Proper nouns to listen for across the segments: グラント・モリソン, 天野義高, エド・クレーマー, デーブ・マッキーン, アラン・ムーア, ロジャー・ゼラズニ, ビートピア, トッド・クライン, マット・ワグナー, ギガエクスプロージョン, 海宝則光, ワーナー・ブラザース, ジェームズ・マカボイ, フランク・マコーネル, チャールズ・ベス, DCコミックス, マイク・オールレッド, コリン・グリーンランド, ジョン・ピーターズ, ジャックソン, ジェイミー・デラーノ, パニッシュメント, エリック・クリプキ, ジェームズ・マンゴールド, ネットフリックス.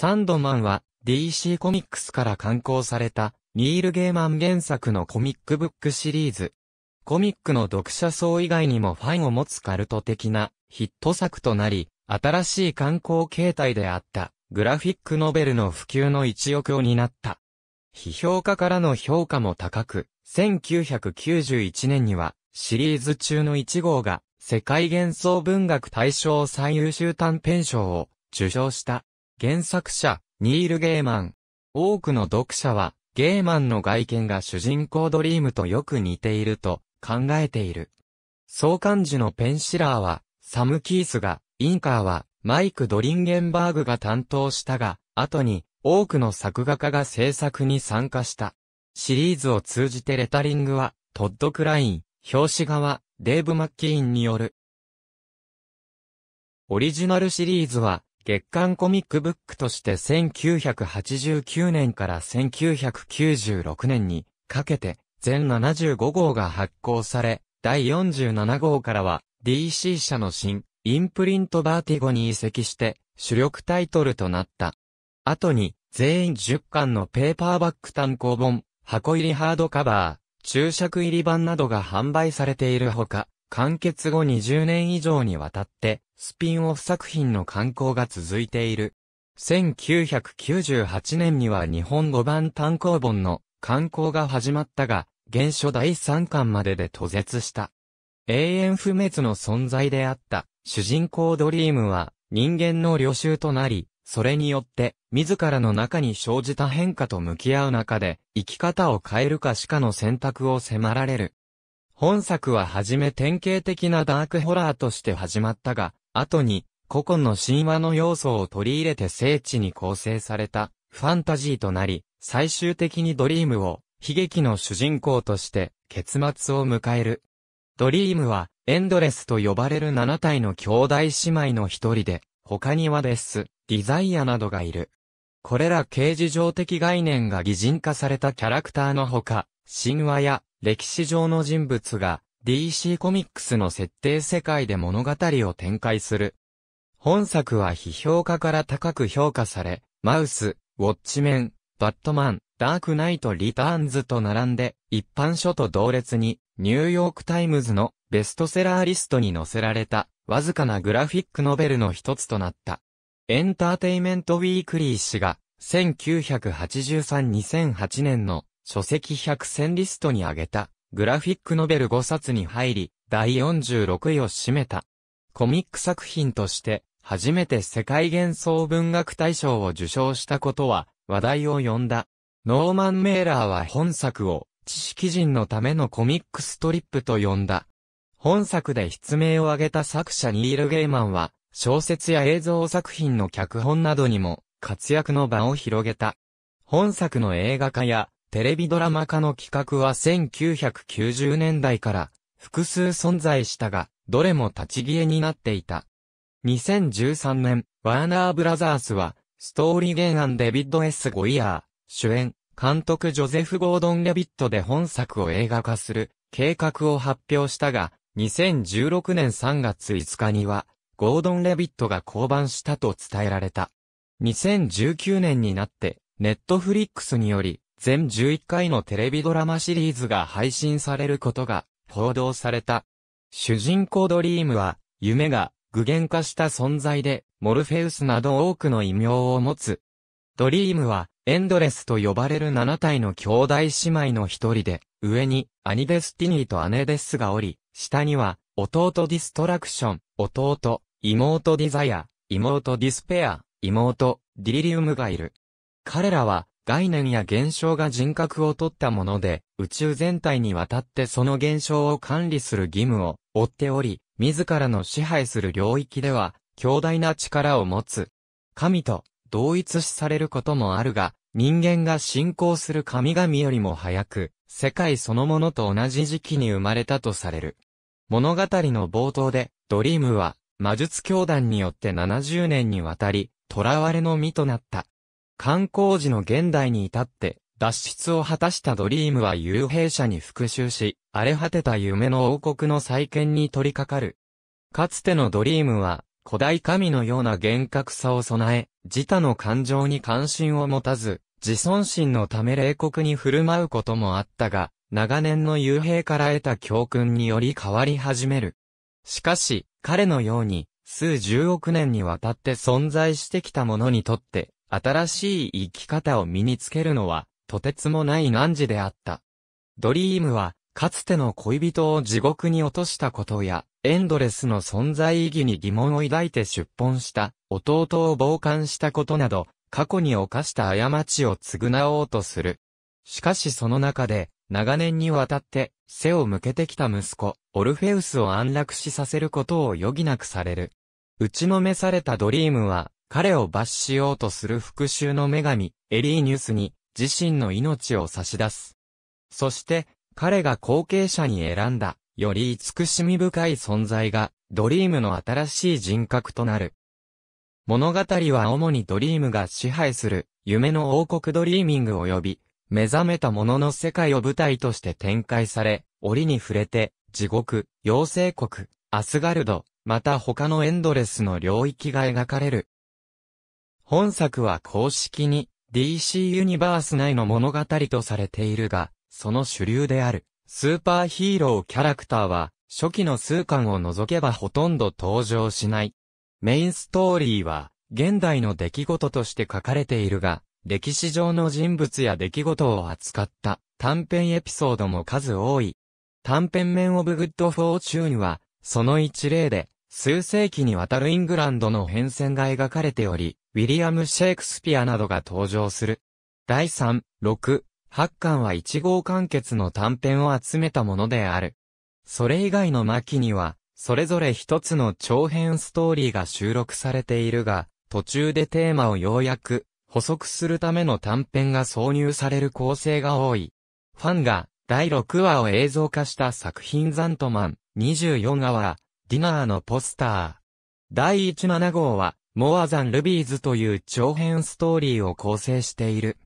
サンドマンは DC コミックスから刊行されたニール・ゲイマン原作のコミックブックシリーズ。コミックの読者層以外にもファンを持つカルト的なヒット作となり、新しい刊行形態であったグラフィックノベルの普及の一翼を担った。批評家からの評価も高く、1991年にはシリーズ中の1号が世界幻想文学大賞最優秀短編賞を受賞した。原作者、ニール・ゲイマン。多くの読者は、ゲイマンの外見が主人公ドリームとよく似ていると考えている。創刊時のペンシラーは、サム・キースが、インカーは、マイク・ドリンゲンバーグが担当したが、後に、多くの作画家が制作に参加した。シリーズを通じてレタリングは、トッド・クライン、表紙画は、デーブ・マッキーンによる。オリジナルシリーズは、月刊コミックブックとして1989年から1996年にかけて全75号が発行され、第47号からは DC 社の新インプリントバーティゴに移籍して主力タイトルとなった。後に全員10巻のペーパーバック単行本、箱入りハードカバー、注釈入り版などが販売されているほか、完結後20年以上にわたって、スピンオフ作品の刊行が続いている。1998年には日本語版単行本の刊行が始まったが、原書第3巻までで途絶した。永遠不滅の存在であった主人公ドリームは人間の虜囚となり、それによって自らの中に生じた変化と向き合う中で、生き方を変えるか死かの選択を迫られる。本作は初め典型的なダークホラーとして始まったが、後に古今の神話の要素を取り入れて精緻に構成されたファンタジーとなり、最終的にドリームを悲劇の主人公として結末を迎える。ドリームはエンドレスと呼ばれる7体の兄弟姉妹の一人で、他にはデス、ディザイアなどがいる。これら形而上的概念が擬人化されたキャラクターのほか、神話や歴史上の人物が DC コミックスの設定世界で物語を展開する。本作は批評家から高く評価され、マウス、ウォッチメン、バットマン、ダークナイト・リターンズと並んで一般書と同列にニューヨーク・タイムズのベストセラーリストに載せられたわずかなグラフィックノベルの一つとなった。エンターテイメント・ウィークリー誌が 1983-2008 年の書籍100選リストに挙げたグラフィックノベル5冊に入り、第46位を占めた。コミック作品として初めて世界幻想文学大賞を受賞したことは話題を呼んだ。ノーマン・メーラーは本作を知識人のためのコミックストリップと呼んだ。本作で筆名を挙げた作者ニール・ゲイマンは小説や映像作品の脚本などにも活躍の場を広げた。本作の映画化やテレビドラマ化の企画は1990年代から複数存在したが、どれも立ち消えになっていた。2013年、ワーナーブラザースは、ストーリー原案デビッド・ S ・ゴイヤー、主演、監督ジョゼフ・ゴードン・レビットで本作を映画化する計画を発表したが、2016年3月5日には、ゴードン・レビットが降板したと伝えられた。2019年になって、ネットフリックスにより、全11回のテレビドラマシリーズが配信されることが報道された。主人公ドリームは夢が具現化した存在でモルフェウスなど多くの異名を持つ。ドリームはエンドレスと呼ばれる7体の兄弟姉妹の一人で、上に兄デスティニーと姉デスがおり、下には弟ディストラクション、弟、妹ディザイア、妹ディスペア、妹ディリリウムがいる。彼らは概念や現象が人格を取ったもので、宇宙全体にわたってその現象を管理する義務を負っており、自らの支配する領域では、強大な力を持つ。神と同一視されることもあるが、人間が信仰する神々よりも早く、世界そのものと同じ時期に生まれたとされる。物語の冒頭で、ドリームは、魔術教団によって70年にわたり、囚われの身となった。刊行時の現代に至って脱出を果たしたドリームは幽閉者に復讐し、荒れ果てた夢の王国の再建に取り掛かる。かつてのドリームは古代神のような厳格さを備え、自他の感情に関心を持たず、自尊心のため冷酷に振る舞うこともあったが、長年の幽閉から得た教訓により変わり始める。しかし、彼のように、数十億年にわたって存在してきたものにとって、新しい生き方を身につけるのは、とてつもない難事であった。ドリームは、かつての恋人を地獄に落としたことや、エンドレスの存在意義に疑問を抱いて出奔した、弟を傍観したことなど、過去に犯した過ちを償おうとする。しかしその中で、長年にわたって、背を向けてきた息子、オルフェウスを安楽死させることを余儀なくされる。打ちのめされたドリームは、彼を罰しようとする復讐の女神、エリーニュスに、自身の命を差し出す。そして、彼が後継者に選んだ、より慈しみ深い存在が、ドリームの新しい人格となる。物語は主にドリームが支配する、夢の王国ドリーミング及び、目覚めた者の世界を舞台として展開され、折に触れて、地獄、妖精国、アスガルド、また他のエンドレスの領域が描かれる。本作は公式に、DC ユニバース内の物語とされているが、その主流である、スーパーヒーローキャラクターは、初期の数巻を除けばほとんど登場しない。メインストーリーは、現代の出来事として書かれているが、歴史上の人物や出来事を扱った短編エピソードも数多い。短編Men of Good Fortuneは、その一例で、数世紀にわたるイングランドの変遷が描かれており、ウィリアム・シェイクスピアなどが登場する。第3、6、8巻は1号完結の短編を集めたものである。それ以外の巻には、それぞれ一つの長編ストーリーが収録されているが、途中でテーマを要約、補足するための短編が挿入される構成が多い。ファンが第6話を映像化した作品ザントマン、24話はディナーのポスター。第17号はモアザンルビーズという長編ストーリーを構成している。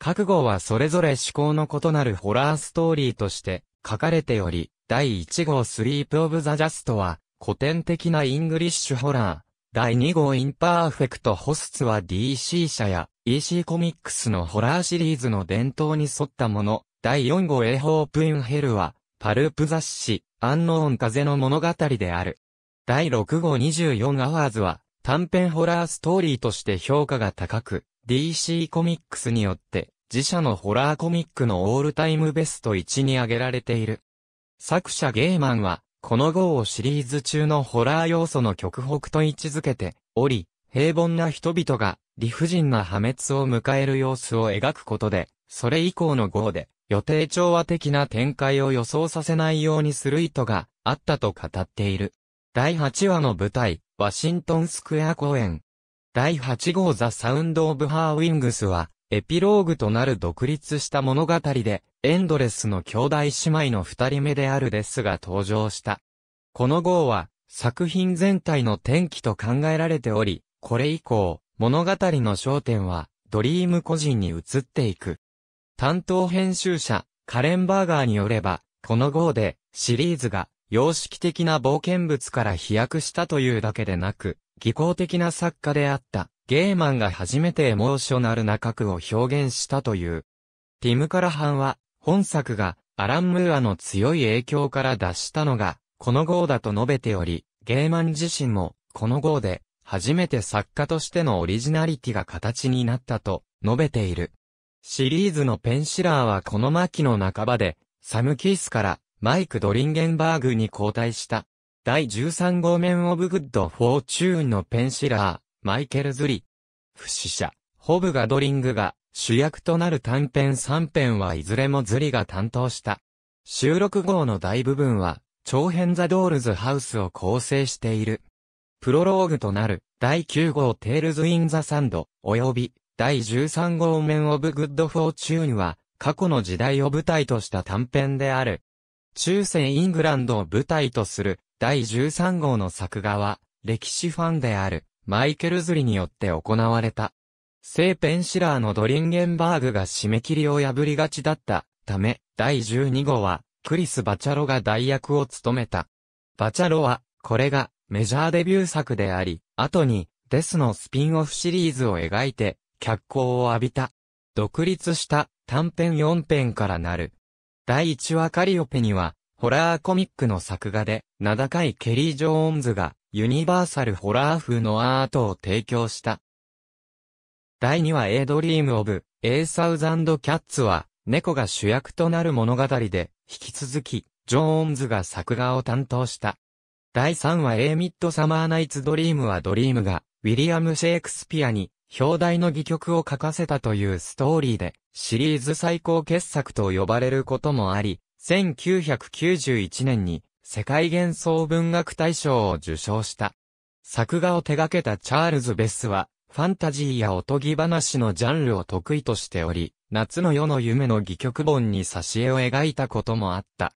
各号はそれぞれ趣向の異なるホラーストーリーとして書かれており、第1号スリープオブザジャストは古典的なイングリッシュホラー。第2号インパーフェクトホスツは DC 社や EC コミックスのホラーシリーズの伝統に沿ったもの。第4号A Hope in Hellはパルプ雑誌アンノーン風の物語である。第6号24 Hoursは短編ホラーストーリーとして評価が高く DC コミックスによって自社のホラーコミックのオールタイムベスト1に挙げられている。作者ゲイマンはこの号をシリーズ中のホラー要素の極北と位置づけており、平凡な人々が理不尽な破滅を迎える様子を描くことで、それ以降の号で予定調和的な展開を予想させないようにする意図があったと語っている。第8話の舞台、ワシントンスクエア公園。第8号ザ・サウンド・オブ・ハー・ウィングスは、エピローグとなる独立した物語で、エンドレスの兄弟姉妹の二人目であるデスが登場した。この号は、作品全体の転機と考えられており、これ以降、物語の焦点は、ドリーム個人に移っていく。担当編集者、カレン・バーガーによれば、この号で、シリーズが、様式的な冒険物から飛躍したというだけでなく、技巧的な作家であった。ゲーマンが初めてエモーショナルな核を表現したという。ティム・カラハンは、本作がアラン・ムーアの強い影響から脱したのが、この号だと述べており、ゲーマン自身も、この号で、初めて作家としてのオリジナリティが形になったと、述べている。シリーズのペンシラーはこの巻の半ばで、サム・キースからマイク・ドリンゲンバーグに交代した。第13号Men of Good Fortuneのペンシラー。マイケル・ズリ。不死者、ホブ・ガドリングが主役となる短編3編はいずれもズリが担当した。収録号の大部分は長編ザ・ドールズ・ハウスを構成している。プロローグとなる第9号テールズ・イン・ザ・サンド及び第13号Men of Good Fortuneは過去の時代を舞台とした短編である。中世イングランドを舞台とする第13号の作画は歴史ファンである。マイケル・ズリによって行われた。正ペンシラーのドリンゲンバーグが締め切りを破りがちだったため、第12号は、クリス・バチャロが代役を務めた。バチャロは、これがメジャーデビュー作であり、後に、デスのスピンオフシリーズを描いて、脚光を浴びた。独立した短編4編からなる。第1話カリオペには、ホラーコミックの作画で、名高いケリー・ジョーンズが、ユニバーサルホラー風のアートを提供した。第2話A Dream of a Thousand Catsは、猫が主役となる物語で、引き続き、ジョーンズが作画を担当した。第3話A Midsummer Night's Dreamはドリームが、ウィリアム・シェイクスピアに、表題の戯曲を書かせたというストーリーで、シリーズ最高傑作と呼ばれることもあり、1991年に世界幻想文学大賞を受賞した。作画を手掛けたチャールズ・ベスは、ファンタジーやおとぎ話のジャンルを得意としており、夏の夜の夢の戯曲本に挿絵を描いたこともあった。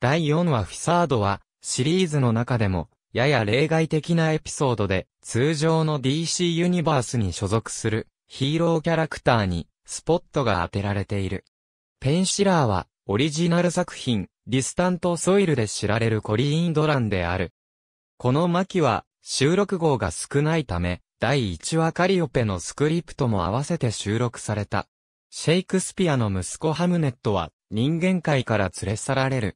第4話フィサードは、シリーズの中でも、やや例外的なエピソードで、通常の DC ユニバースに所属するヒーローキャラクターにスポットが当てられている。ペンシラーはオリジナル作品ディスタントソイルで知られるコリーン・ドランである。この巻は収録号が少ないため、第1話カリオペのスクリプトも合わせて収録された。シェイクスピアの息子ハムネットは人間界から連れ去られる。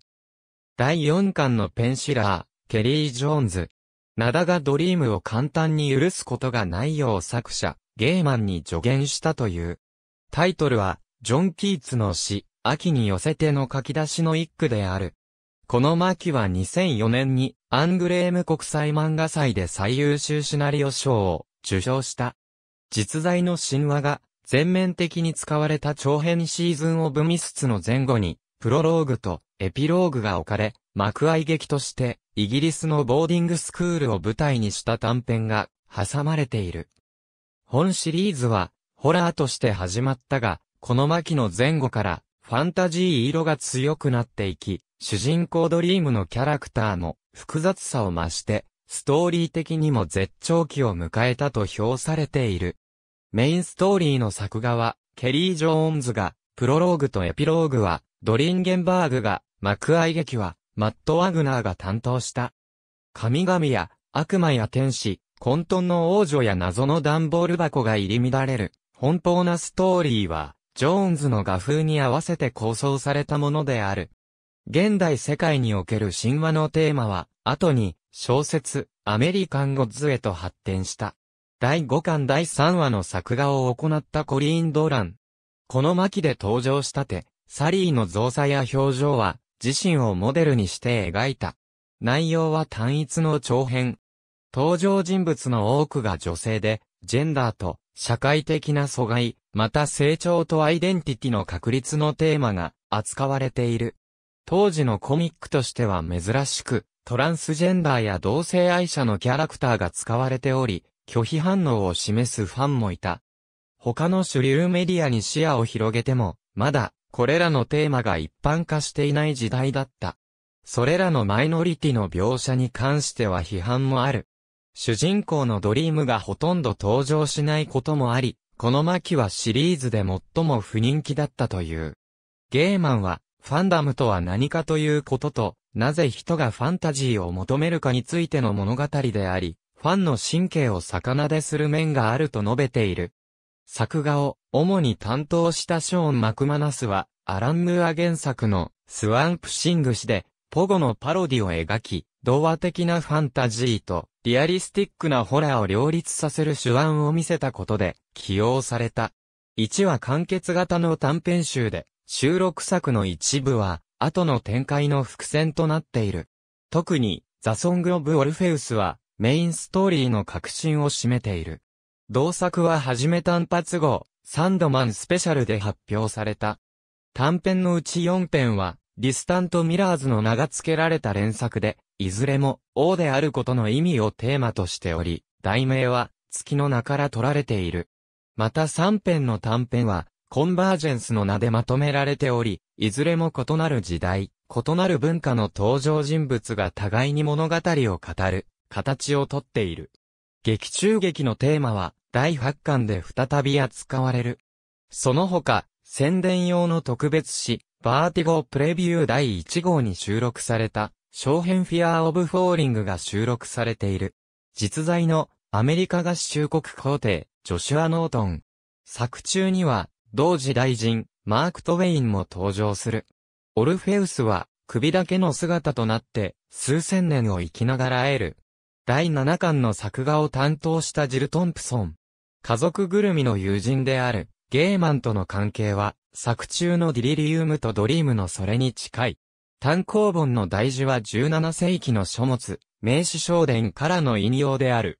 第4巻のペンシラー。ケリー・ジョーンズ。名高ドリームを簡単に許すことがないよう作者、ゲーマンに助言したという。タイトルは、ジョン・キーツの詩、秋に寄せての書き出しの一句である。この巻は2004年に、アングレーム国際漫画祭で最優秀シナリオ賞を受賞した。実在の神話が全面的に使われた長編シーズンオブミスツの前後に、プロローグとエピローグが置かれ、幕開劇として、イギリスのボーディングスクールを舞台にした短編が挟まれている。本シリーズは、ホラーとして始まったが、この巻の前後から、ファンタジー色が強くなっていき、主人公ドリームのキャラクターも複雑さを増して、ストーリー的にも絶頂期を迎えたと評されている。メインストーリーの作画は、ケリー・ジョーンズが、プロローグとエピローグは、ドリンゲンバーグが、幕開劇は、マット・ワグナーが担当した。神々や悪魔や天使、混沌の王女や謎の段ボール箱が入り乱れる。奔放なストーリーは、ジョーンズの画風に合わせて構想されたものである。現代世界における神話のテーマは、後に小説、アメリカン・ゴッズへと発展した。第5巻第3話の作画を行ったコリーン・ドラン。この巻で登場したて、サリーの造作や表情は、自身をモデルにして描いた。内容は単一の長編。登場人物の多くが女性で、ジェンダーと社会的な疎外、また成長とアイデンティティの確立のテーマが扱われている。当時のコミックとしては珍しく、トランスジェンダーや同性愛者のキャラクターが使われており、拒否反応を示すファンもいた。他の主流メディアに視野を広げても、まだ、これらのテーマが一般化していない時代だった。それらのマイノリティの描写に関しては批判もある。主人公のドリームがほとんど登場しないこともあり、この巻はシリーズで最も不人気だったという。ゲーマンは、ファンダムとは何かということと、なぜ人がファンタジーを求めるかについての物語であり、ファンの神経を逆なでする面があると述べている。作画を主に担当したショーン・マクマナスは、アラン・ムーア原作のスワンプシング誌で、ポゴのパロディを描き、童話的なファンタジーとリアリスティックなホラーを両立させる手腕を見せたことで起用された。1話完結型の短編集で、収録作の一部は、後の展開の伏線となっている。特に、ザ・ソング・オブ・オルフェウスは、メインストーリーの核心を占めている。同作ははじめ単発号、サンドマンスペシャルで発表された。短編のうち4編は、ディスタントミラーズの名が付けられた連作で、いずれも、王であることの意味をテーマとしており、題名は、月の名から取られている。また3編の短編は、コンバージェンスの名でまとめられており、いずれも異なる時代、異なる文化の登場人物が互いに物語を語る、形をとっている。劇中劇のテーマは、第8巻で再び扱われる。その他、宣伝用の特別誌、バーティゴプレビュー第1号に収録された、小編フィアーオブフォーリングが収録されている。実在のアメリカ合衆国皇帝、ジョシュア・ノートン。作中には、同時代人、マーク・トウェインも登場する。オルフェウスは、首だけの姿となって、数千年を生きながら会える。第7巻の作画を担当したジル・トンプソン。家族ぐるみの友人である、ゲーマンとの関係は、作中のディリリウムとドリームのそれに近い。単行本の題字は17世紀の書物、名士聖伝からの引用である。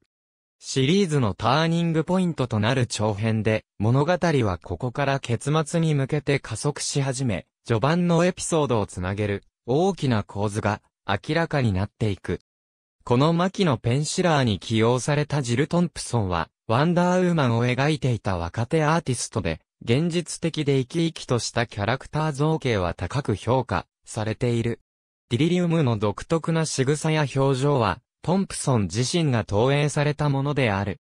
シリーズのターニングポイントとなる長編で、物語はここから結末に向けて加速し始め、序盤のエピソードをつなげる、大きな構図が明らかになっていく。この牧野ペンシラーに起用されたジル・トンプソンは、ワンダーウーマンを描いていた若手アーティストで、現実的で生き生きとしたキャラクター造形は高く評価されている。ディリリウムの独特な仕草や表情は、トンプソン自身が投影されたものである。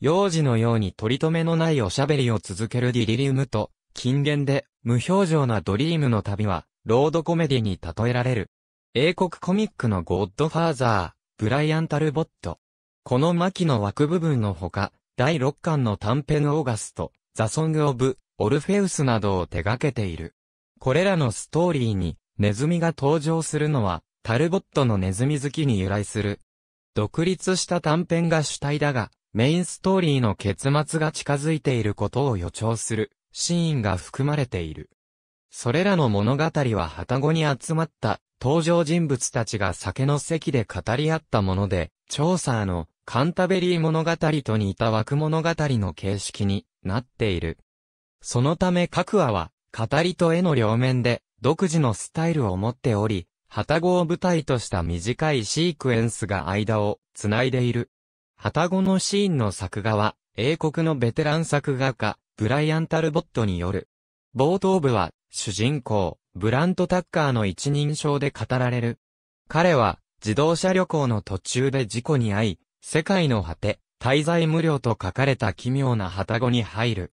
幼児のように取り留めのないおしゃべりを続けるディリリウムと、近現で無表情なドリームの旅は、ロードコメディに例えられる。英国コミックのゴッドファーザー、ブライアン・タルボット。この巻の枠部分のほか、第6巻の短編オーガスト、ザ・ソング・オブ・オルフェウスなどを手掛けている。これらのストーリーに、ネズミが登場するのは、タルボットのネズミ好きに由来する。独立した短編が主体だが、メインストーリーの結末が近づいていることを予兆するシーンが含まれている。それらの物語は旅籠に集まった登場人物たちが酒の席で語り合ったもので、チョーサーのカンタベリー物語と似た枠物語の形式になっている。そのため各話は語りと絵の両面で独自のスタイルを持っており、旅籠を舞台とした短いシークエンスが間をつないでいる。旅籠のシーンの作画は、英国のベテラン作画家、ブライアン・タルボットによる。冒頭部は、主人公、ブラント・タッカーの一人称で語られる。彼は、自動車旅行の途中で事故に遭い、世界の果て、滞在無料と書かれた奇妙な旅籠に入る。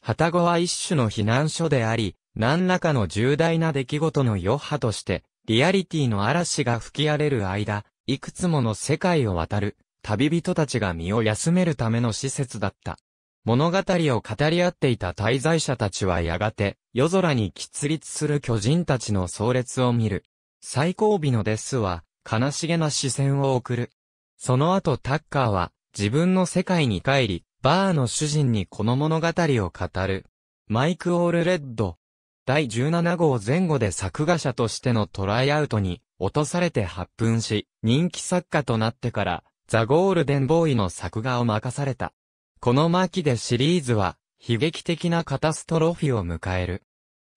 旅籠は一種の避難所であり、何らかの重大な出来事の余波として、リアリティの嵐が吹き荒れる間、いくつもの世界を渡る、旅人たちが身を休めるための施設だった。物語を語り合っていた滞在者たちはやがて、夜空に喫立する巨人たちの葬列を見る。最後尾のデスは、悲しげな視線を送る。その後タッカーは、自分の世界に帰り、バーの主人にこの物語を語る。マイク・オールレッド。第17号前後で作画者としてのトライアウトに落とされて発奮し、人気作家となってからザ・ゴールデンボーイの作画を任された。この巻でシリーズは悲劇的なカタストロフィを迎える。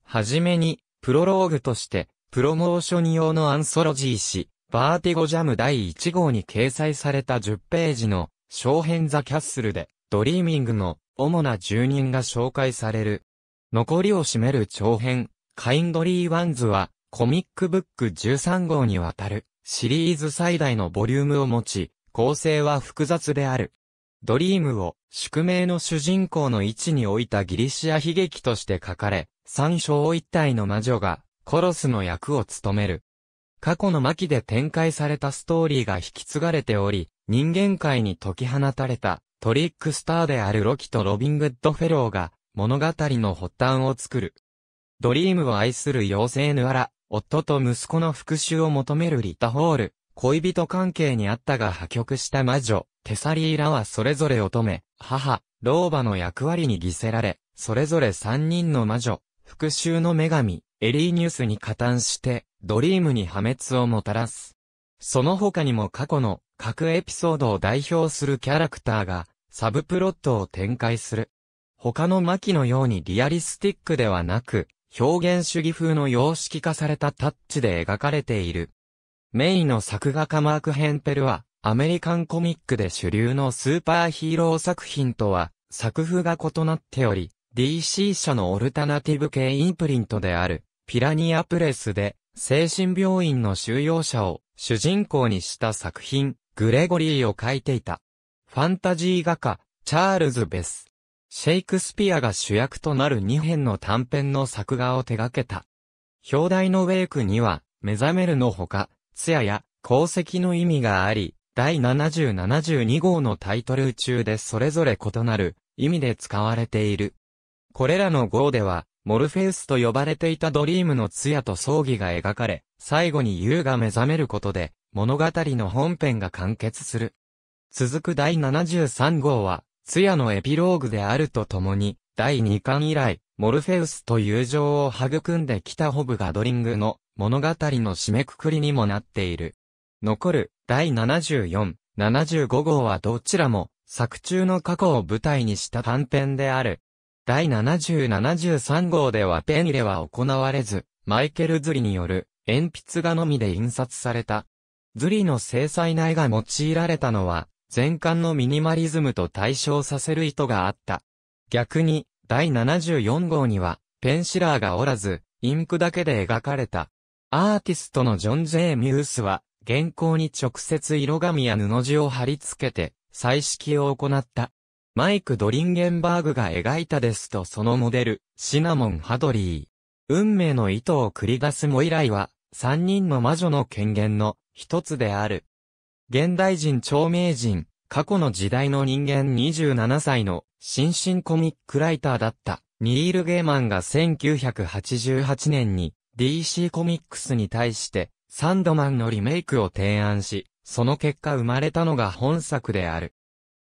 はじめにプロローグとしてプロモーション用のアンソロジー誌バーティゴジャム第1号に掲載された10ページの小編ザ・キャッスルでドリーミングの主な住人が紹介される。残りを占める長編、カインドリー・ワンズは、コミックブック13号にわたる、シリーズ最大のボリュームを持ち、構成は複雑である。ドリームを、宿命の主人公の位置に置いたギリシア悲劇として書かれ、三章一体の魔女が、コロスの役を務める。過去の巻で展開されたストーリーが引き継がれており、人間界に解き放たれた、トリックスターであるロキとロビン・グッドフェローが、物語の発端を作る。ドリームを愛する妖精ヌアラ、夫と息子の復讐を求めるリタホール、恋人関係にあったが破局した魔女、テサリーラはそれぞれ乙女、母、老婆の役割に犠牲られ、それぞれ3人の魔女、復讐の女神、エリーニュスに加担して、ドリームに破滅をもたらす。その他にも過去の各エピソードを代表するキャラクターが、サブプロットを展開する。他の巻のようにリアリスティックではなく、表現主義風の様式化されたタッチで描かれている。メインの作画家マーク・ヘンペルは、アメリカンコミックで主流のスーパーヒーロー作品とは、作風が異なっており、DC 社のオルタナティブ系インプリントである、ピラニアプレスで、精神病院の収容者を主人公にした作品、グレゴリーを描いていた。ファンタジー画家、チャールズ・ベス。シェイクスピアが主役となる2編の短編の作画を手掛けた。表題のウェイクには、目覚めるのほか、通夜や功績の意味があり、第70、72号のタイトル中でそれぞれ異なる意味で使われている。これらの号では、モルフェウスと呼ばれていたドリームの通夜と葬儀が描かれ、最後にユーが目覚めることで、物語の本編が完結する。続く第73号は、通夜のエピローグであるとともに、第2巻以来、モルフェウスと友情を育んできたホブがドリングの物語の締めくくりにもなっている。残る第74、75号はどちらも作中の過去を舞台にした短編である。第70、73号ではペン入れは行われず、マイケル・ズリによる鉛筆画のみで印刷された。ズリの精細な絵が用いられたのは、前巻のミニマリズムと対照させる意図があった。逆に、第74号には、ペンシラーがおらず、インクだけで描かれた。アーティストのジョン・J・ミュースは、原稿に直接色紙や布地を貼り付けて、彩色を行った。マイク・ドリンゲンバーグが描いたですとそのモデル、シナモン・ハドリー。運命の糸を繰り出すモイライは、三人の魔女の権限の一つである。現代人著名人、過去の時代の人間27歳の新進コミックライターだったニール・ゲーマンが1988年に DC コミックスに対してサンドマンのリメイクを提案し、その結果生まれたのが本作である。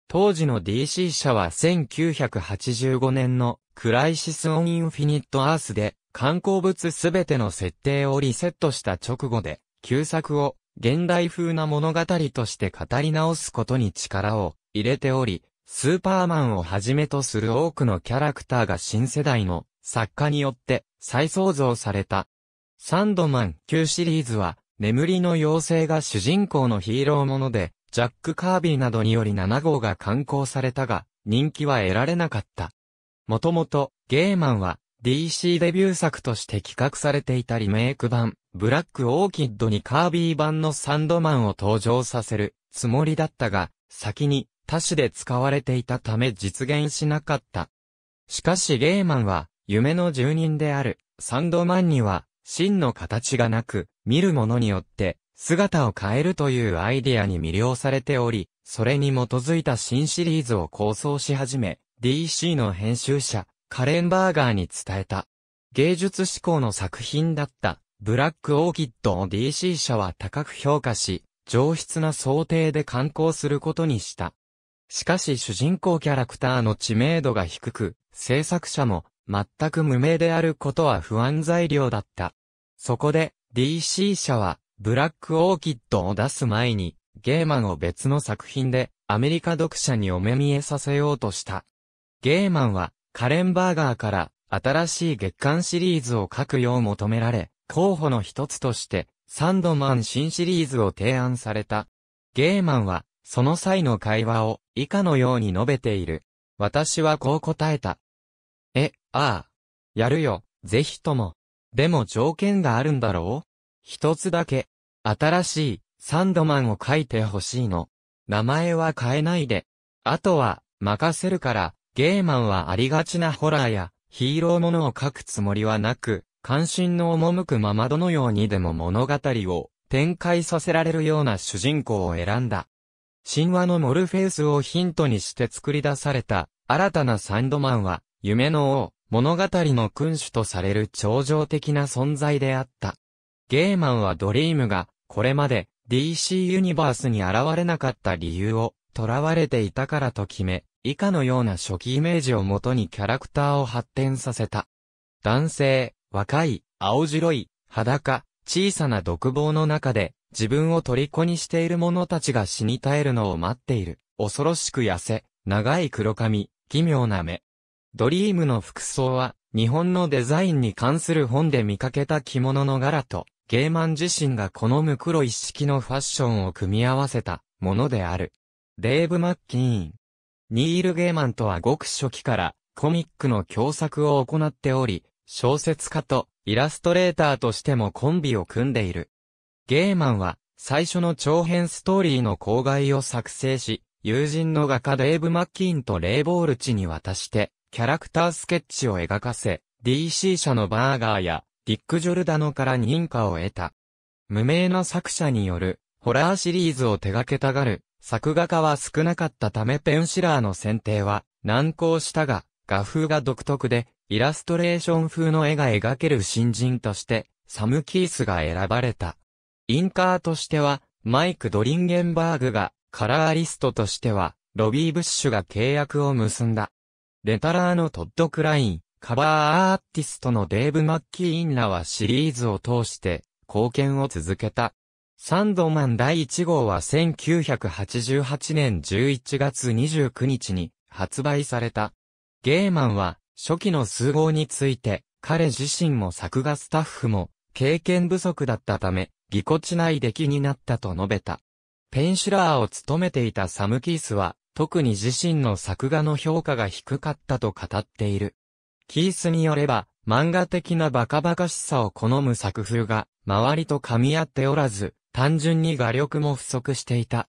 当時の DC 社は1985年のクライシス・オン・インフィニット・アースで刊行物すべての設定をリセットした直後で旧作を現代風な物語として語り直すことに力を入れており、スーパーマンをはじめとする多くのキャラクターが新世代の作家によって再創造された。サンドマン旧シリーズは、眠りの妖精が主人公のヒーローもので、ジャック・カービーなどにより7号が刊行されたが、人気は得られなかった。もともと、ゲーマンは、DC デビュー作として企画されていたリメイク版、ブラックオーキッドにカービー版のサンドマンを登場させるつもりだったが、先に他紙で使われていたため実現しなかった。しかしゲーマンは、夢の住人であるサンドマンには、真の形がなく、見る者によって姿を変えるというアイディアに魅了されており、それに基づいた新シリーズを構想し始め、DC の編集者、カレン・バーガーに伝えた。芸術志向の作品だった、ブラック・オーキッドを DC 社は高く評価し、上質な想定で刊行することにした。しかし主人公キャラクターの知名度が低く、制作者も全く無名であることは不安材料だった。そこで、DC 社は、ブラック・オーキッドを出す前に、ゲーマンを別の作品で、アメリカ読者にお目見えさせようとした。ゲーマンは、カレンバーガーから新しい月刊シリーズを書くよう求められ、候補の一つとしてサンドマン新シリーズを提案された。ゲーマンはその際の会話を以下のように述べている。私はこう答えた。ああ。やるよ、ぜひとも。でも条件があるんだろう？一つだけ。新しいサンドマンを書いてほしいの。名前は変えないで。あとは任せるから。ゲーマンはありがちなホラーやヒーローものを書くつもりはなく、関心の赴くままどのようにでも物語を展開させられるような主人公を選んだ。神話のモルフェウスをヒントにして作り出された新たなサンドマンは、夢の王、物語の君主とされる超常的な存在であった。ゲーマンはドリームがこれまで DC ユニバースに現れなかった理由を囚われていたからと決め、以下のような初期イメージをもとにキャラクターを発展させた。男性、若い、青白い、裸、小さな独房の中で、自分を虜にしている者たちが死に絶えるのを待っている。恐ろしく痩せ、長い黒髪、奇妙な目。ドリームの服装は、日本のデザインに関する本で見かけた着物の柄と、ゲーマン自身が好む黒一式のファッションを組み合わせたものである。デーブ・マッキーン。ニール・ゲーマンとはごく初期からコミックの共作を行っており、小説家とイラストレーターとしてもコンビを組んでいる。ゲーマンは最初の長編ストーリーの公害を作成し、友人の画家デーブ・マッキーンとレイ・ボールチに渡して、キャラクタースケッチを描かせ、DC 社のバーガーやディック・ジョルダノから認可を得た。無名な作者によるホラーシリーズを手掛けたがる作画家は少なかったためペンシラーの選定は難航したが、画風が独特でイラストレーション風の絵が描ける新人としてサム・キースが選ばれた。インカーとしてはマイク・ドリンゲンバーグが、カラーリストとしてはロビー・ブッシュが契約を結んだ。レタラーのトッド・クライン、カバーアーティストのデーブ・マッキーンらはシリーズを通して貢献を続けた。サンドマン第1号は1988年11月29日に発売された。ゲーマンは初期の数号について彼自身も作画スタッフも経験不足だったためぎこちない出来になったと述べた。ペンシラーを務めていたサム・キースは特に自身の作画の評価が低かったと語っている。キースによれば漫画的なバカバカしさを好む作風が周りと噛み合っておらず単純に画力も不足していた。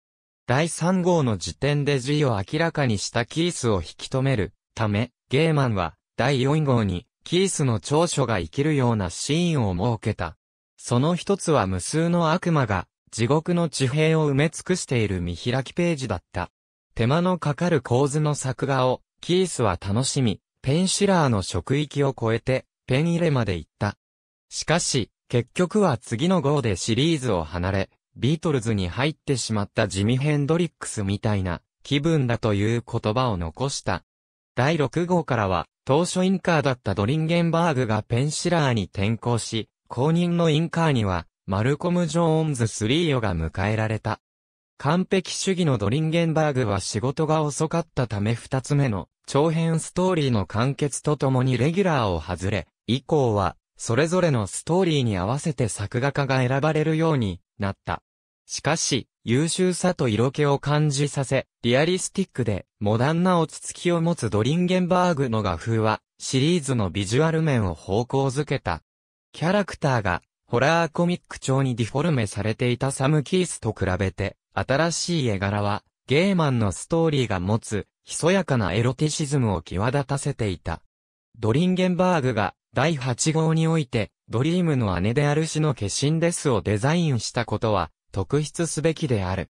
第3号の時点で字を明らかにしたキースを引き止めるため、ゲーマンは第4号にキースの長所が生きるようなシーンを設けた。その一つは無数の悪魔が地獄の地平を埋め尽くしている見開きページだった。手間のかかる構図の作画をキースは楽しみ、ペンシラーの職域を超えてペン入れまで行った。しかし、結局は次の号でシリーズを離れ、ビートルズに入ってしまったジミ・ヘンドリックスみたいな気分だという言葉を残した。第6号からは、当初インカーだったドリンゲンバーグがペンシラーに転向し、後任のインカーには、マルコム・ジョーンズ・スリーヨが迎えられた。完璧主義のドリンゲンバーグは仕事が遅かったため2つ目の長編ストーリーの完結とともにレギュラーを外れ、以降は、それぞれのストーリーに合わせて作画家が選ばれるようになった。しかし、優秀さと色気を感じさせ、リアリスティックでモダンな落ち着きを持つドリンゲンバーグの画風は、シリーズのビジュアル面を方向づけた。キャラクターが、ホラーコミック調にディフォルメされていたサム・キースと比べて、新しい絵柄は、ゲーマンのストーリーが持つ、ひそやかなエロティシズムを際立たせていた。ドリンゲンバーグが、第8号において、ドリームの姉である死の化身ですをデザインしたことは、特筆すべきである。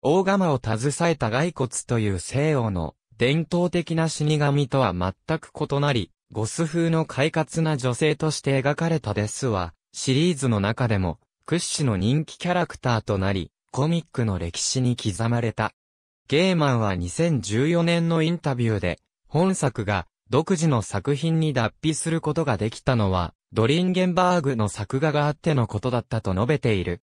大鎌を携えた骸骨という西欧の伝統的な死神とは全く異なり、ゴス風の快活な女性として描かれたですは、シリーズの中でも屈指の人気キャラクターとなり、コミックの歴史に刻まれた。ゲーマンは2014年のインタビューで、本作が、独自の作品に脱皮することができたのは、ドリンゲンバーグの作画があってのことだったと述べている。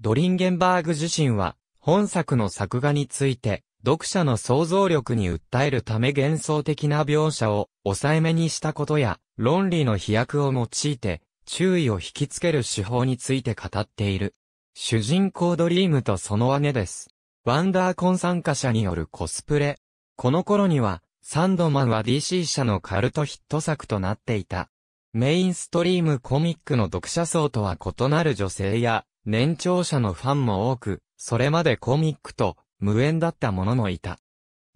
ドリンゲンバーグ自身は、本作の作画について、読者の想像力に訴えるため幻想的な描写を抑えめにしたことや、論理の飛躍を用いて、注意を引きつける手法について語っている。主人公ドリームとその姉です。ワンダーコン参加者によるコスプレ。この頃には、サンドマンは DC 社のカルトヒット作となっていた。メインストリームコミックの読者層とは異なる女性や年長者のファンも多く、それまでコミックと無縁だった者もいた。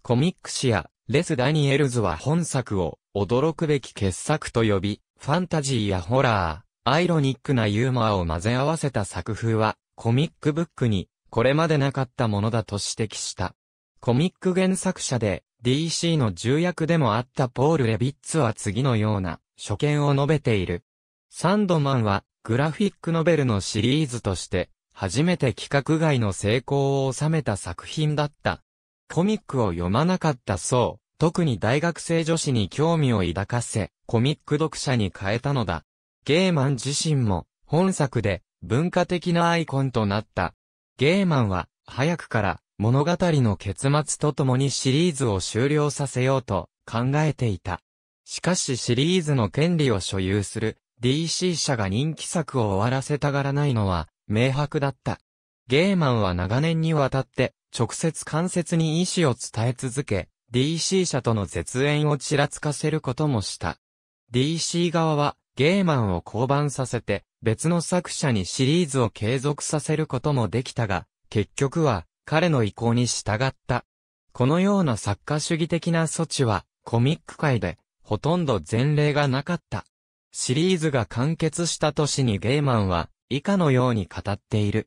コミック誌やレス・ダニエルズは本作を驚くべき傑作と呼び、ファンタジーやホラー、アイロニックなユーモアを混ぜ合わせた作風はコミックブックにこれまでなかったものだと指摘した。コミック原作者で、DC の重役でもあったポール・レビッツは次のような所見を述べている。サンドマンはグラフィックノベルのシリーズとして初めて規格外の成功を収めた作品だった。コミックを読まなかった層、特に大学生女子に興味を抱かせコミック読者に変えたのだ。ゲーマン自身も本作で文化的なアイコンとなった。ゲーマンは早くから物語の結末とともにシリーズを終了させようと考えていた。しかしシリーズの権利を所有する DC 社が人気作を終わらせたがらないのは明白だった。ゲーマンは長年にわたって直接間接に意思を伝え続け DC 社との絶縁をちらつかせることもした。DC 側はゲーマンを降板させて別の作者にシリーズを継続させることもできたが、結局は彼の意向に従った。このような作家主義的な措置はコミック界でほとんど前例がなかった。シリーズが完結した年にゲーマンは以下のように語っている。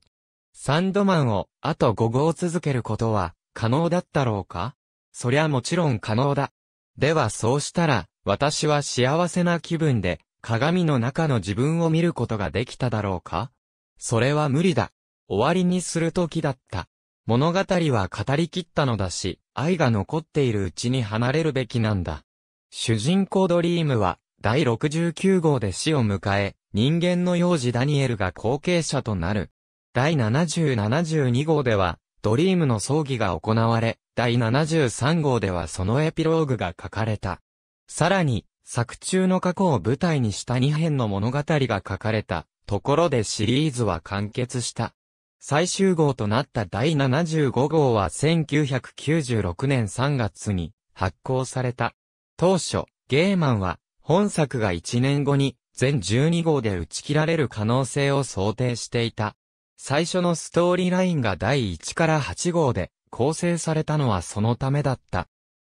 サンドマンをあと5号続けることは可能だったろうか？そりゃもちろん可能だ。ではそうしたら、私は幸せな気分で鏡の中の自分を見ることができただろうか？それは無理だ。終わりにする時だった。物語は語り切ったのだし、愛が残っているうちに離れるべきなんだ。主人公ドリームは第69号で死を迎え、人間の幼児ダニエルが後継者となる。第70、72号では、ドリームの葬儀が行われ、第73号ではそのエピローグが書かれた。さらに、作中の過去を舞台にした2編の物語が書かれたところでシリーズは完結した。最終号となった第75号は1996年3月に発行された。当初、ゲーマンは本作が1年後に全12号で打ち切られる可能性を想定していた。最初のストーリーラインが第1から8号で構成されたのはそのためだった。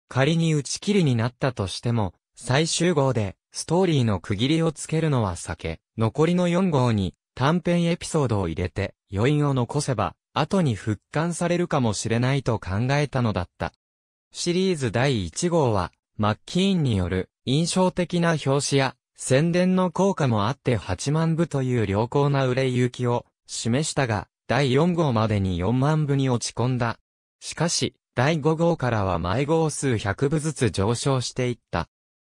仮に打ち切りになったとしても、最終号でストーリーの区切りをつけるのは避け、残りの4号に短編エピソードを入れて余韻を残せば後に復刊されるかもしれないと考えたのだった。シリーズ第1号はマッキーンによる印象的な表紙や宣伝の効果もあって8万部という良好な売れ行きを示したが、第4号までに4万部に落ち込んだ。しかし、第5号からは毎号数100部ずつ上昇していった。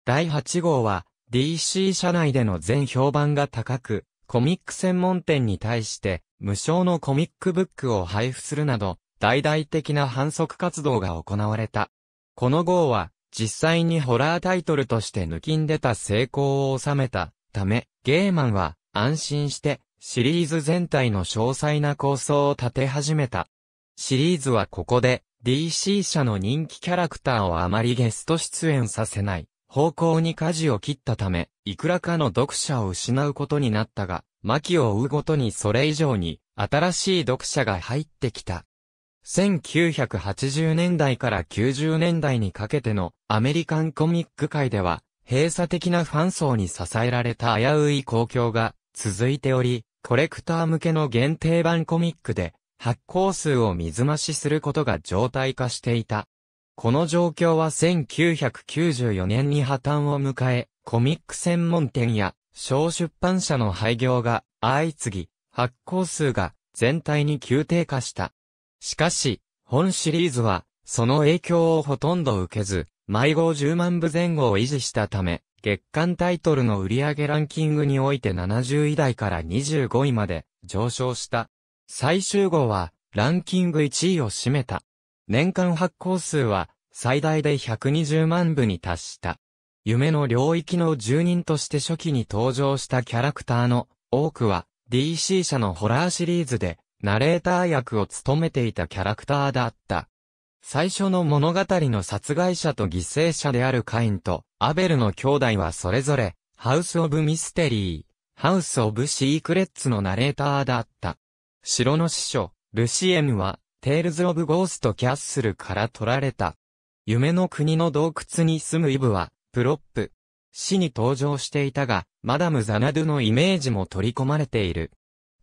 第8号は DC 社内での全評判が高く、コミック専門店に対して無償のコミックブックを配布するなど、大々的な販促活動が行われた。この号は実際にホラータイトルとして抜きんでた成功を収めたため、ゲーマンは安心してシリーズ全体の詳細な構想を立て始めた。シリーズはここで DC 社の人気キャラクターをあまりゲスト出演させない方向に舵を切ったため、いくらかの読者を失うことになったが、巻を追うごとにそれ以上に新しい読者が入ってきた。1980年代から90年代にかけてのアメリカンコミック界では、閉鎖的なファン層に支えられた危うい公共が続いており、コレクター向けの限定版コミックで発行数を水増しすることが常態化していた。この状況は1994年に破綻を迎え、コミック専門店や小出版社の廃業が相次ぎ、発行数が全体に急低下した。しかし、本シリーズはその影響をほとんど受けず、毎号10万部前後を維持したため、月間タイトルの売上ランキングにおいて70位台から25位まで上昇した。最終号はランキング1位を占めた。年間発行数は最大で120万部に達した。夢の領域の住人として初期に登場したキャラクターの多くは DC 社のホラーシリーズでナレーター役を務めていたキャラクターだった。最初の物語の殺害者と犠牲者であるカインとアベルの兄弟はそれぞれハウス・オブ・ミステリー、ハウス・オブ・シークレッツのナレーターだった。城の司書、ルシエムはテールズ・オブ・ゴースト・キャッスルから取られた。夢の国の洞窟に住むイブは、プロップ。死に登場していたが、マダム・ザナドゥのイメージも取り込まれている。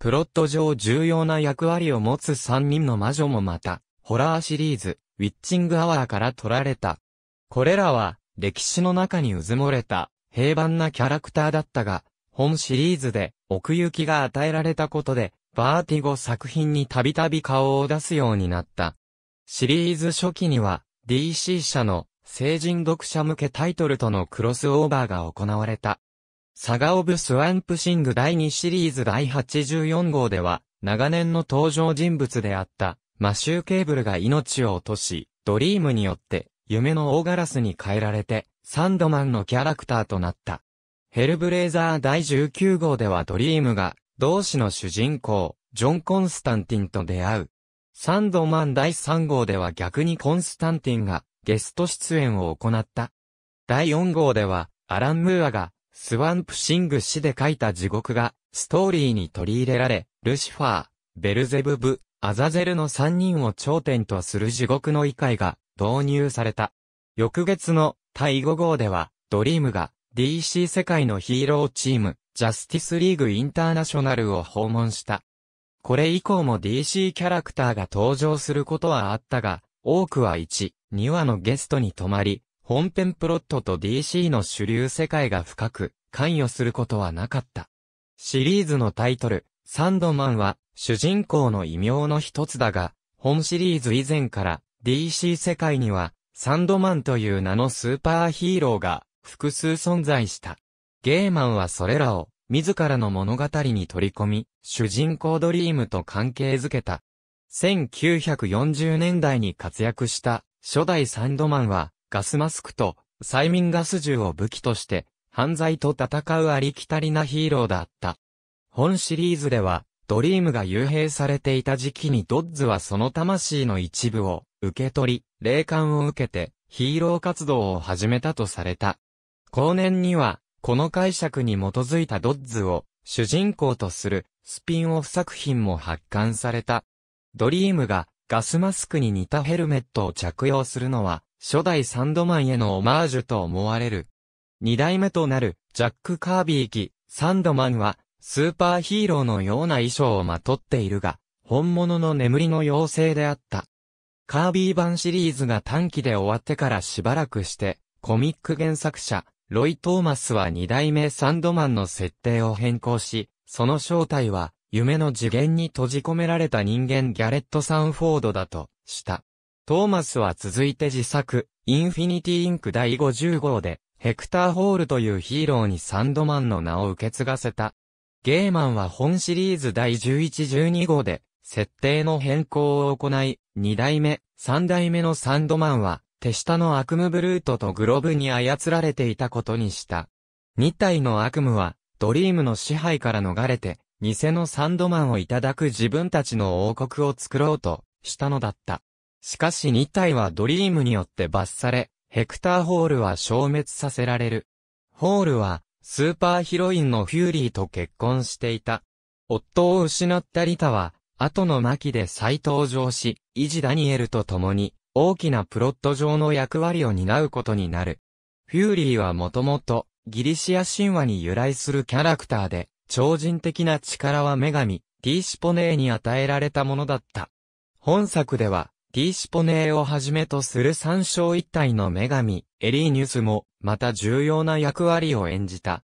プロット上重要な役割を持つ3人の魔女もまた、ホラーシリーズ、ウィッチング・アワーから取られた。これらは、歴史の中にうずもれた、平凡なキャラクターだったが、本シリーズで、奥行きが与えられたことで、バーティゴ作品にたびたび顔を出すようになった。シリーズ初期には DC 社の成人読者向けタイトルとのクロスオーバーが行われた。サガオブスワンプシング第2シリーズ第84号では長年の登場人物であったマシュー・ケーブルが命を落とし、ドリームによって夢の大ガラスに変えられてサンドマンのキャラクターとなった。ヘルブレイザー第19号ではドリームが同誌の主人公、ジョン・コンスタンティンと出会う。サンドマン第3号では逆にコンスタンティンがゲスト出演を行った。第4号では、アラン・ムーアがスワンプシング誌で書いた地獄がストーリーに取り入れられ、ルシファー、ベルゼブブ、アザゼルの3人を頂点とする地獄の異界が導入された。翌月の第5号では、ドリームが DC 世界のヒーローチーム、ジャスティスリーグインターナショナルを訪問した。これ以降も DC キャラクターが登場することはあったが、多くは1、2話のゲストに止まり、本編プロットと DC の主流世界が深く関与することはなかった。シリーズのタイトル、サンドマンは主人公の異名の一つだが、本シリーズ以前から DC 世界にはサンドマンという名のスーパーヒーローが複数存在した。ゲーマンはそれらを自らの物語に取り込み、主人公ドリームと関係づけた。1940年代に活躍した初代サンドマンは、ガスマスクと催眠ガス銃を武器として犯罪と戦うありきたりなヒーローだった。本シリーズではドリームが幽閉されていた時期にドッズはその魂の一部を受け取り、霊感を受けてヒーロー活動を始めたとされた。後年にはこの解釈に基づいたドッズを主人公とするスピンオフ作品も発刊された。ドリームがガスマスクに似たヘルメットを着用するのは初代サンドマンへのオマージュと思われる。二代目となるジャック・カービー期、サンドマンはスーパーヒーローのような衣装をまとっているが、本物の眠りの妖精であった。カービー版シリーズが短期で終わってからしばらくして、コミック原作者、ロイ・トーマスは二代目サンドマンの設定を変更し、その正体は夢の次元に閉じ込められた人間ギャレット・サンフォードだとした。トーマスは続いて自作、インフィニティインク第50号で、ヘクター・ホールというヒーローにサンドマンの名を受け継がせた。ゲーマンは本シリーズ第11、12号で、設定の変更を行い、2代目、3代目のサンドマンは、手下の悪夢ブルートとグロブに操られていたことにした。2体の悪夢は、ドリームの支配から逃れて、偽のサンドマンをいただく自分たちの王国を作ろうとしたのだった。しかし2体はドリームによって罰され、ヘクター・ホールは消滅させられる。ホールは、スーパーヒロインのフューリーと結婚していた。夫を失ったリタは、後の巻で再登場し、イジ・ダニエルと共に、大きなプロット上の役割を担うことになる。フューリーはもともと、ギリシア神話に由来するキャラクターで、超人的な力は女神、ティーシポネーに与えられたものだった。本作では、ティーシポネーをはじめとする三章一体の女神、エリーニュスも、また重要な役割を演じた。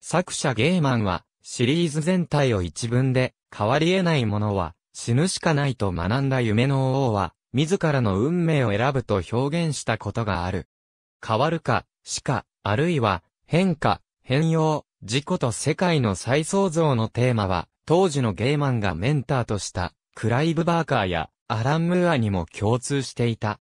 作者ゲーマンは、シリーズ全体を一文で、変わり得ないものは、死ぬしかないと学んだ夢の王は、自らの運命を選ぶと表現したことがある。変わるか、死か、あるいは、変化、変容、自己と世界の再創造のテーマは、当時のゲーマンがメンターとした、クライブ・バーカーや、アラン・ムーアにも共通していた。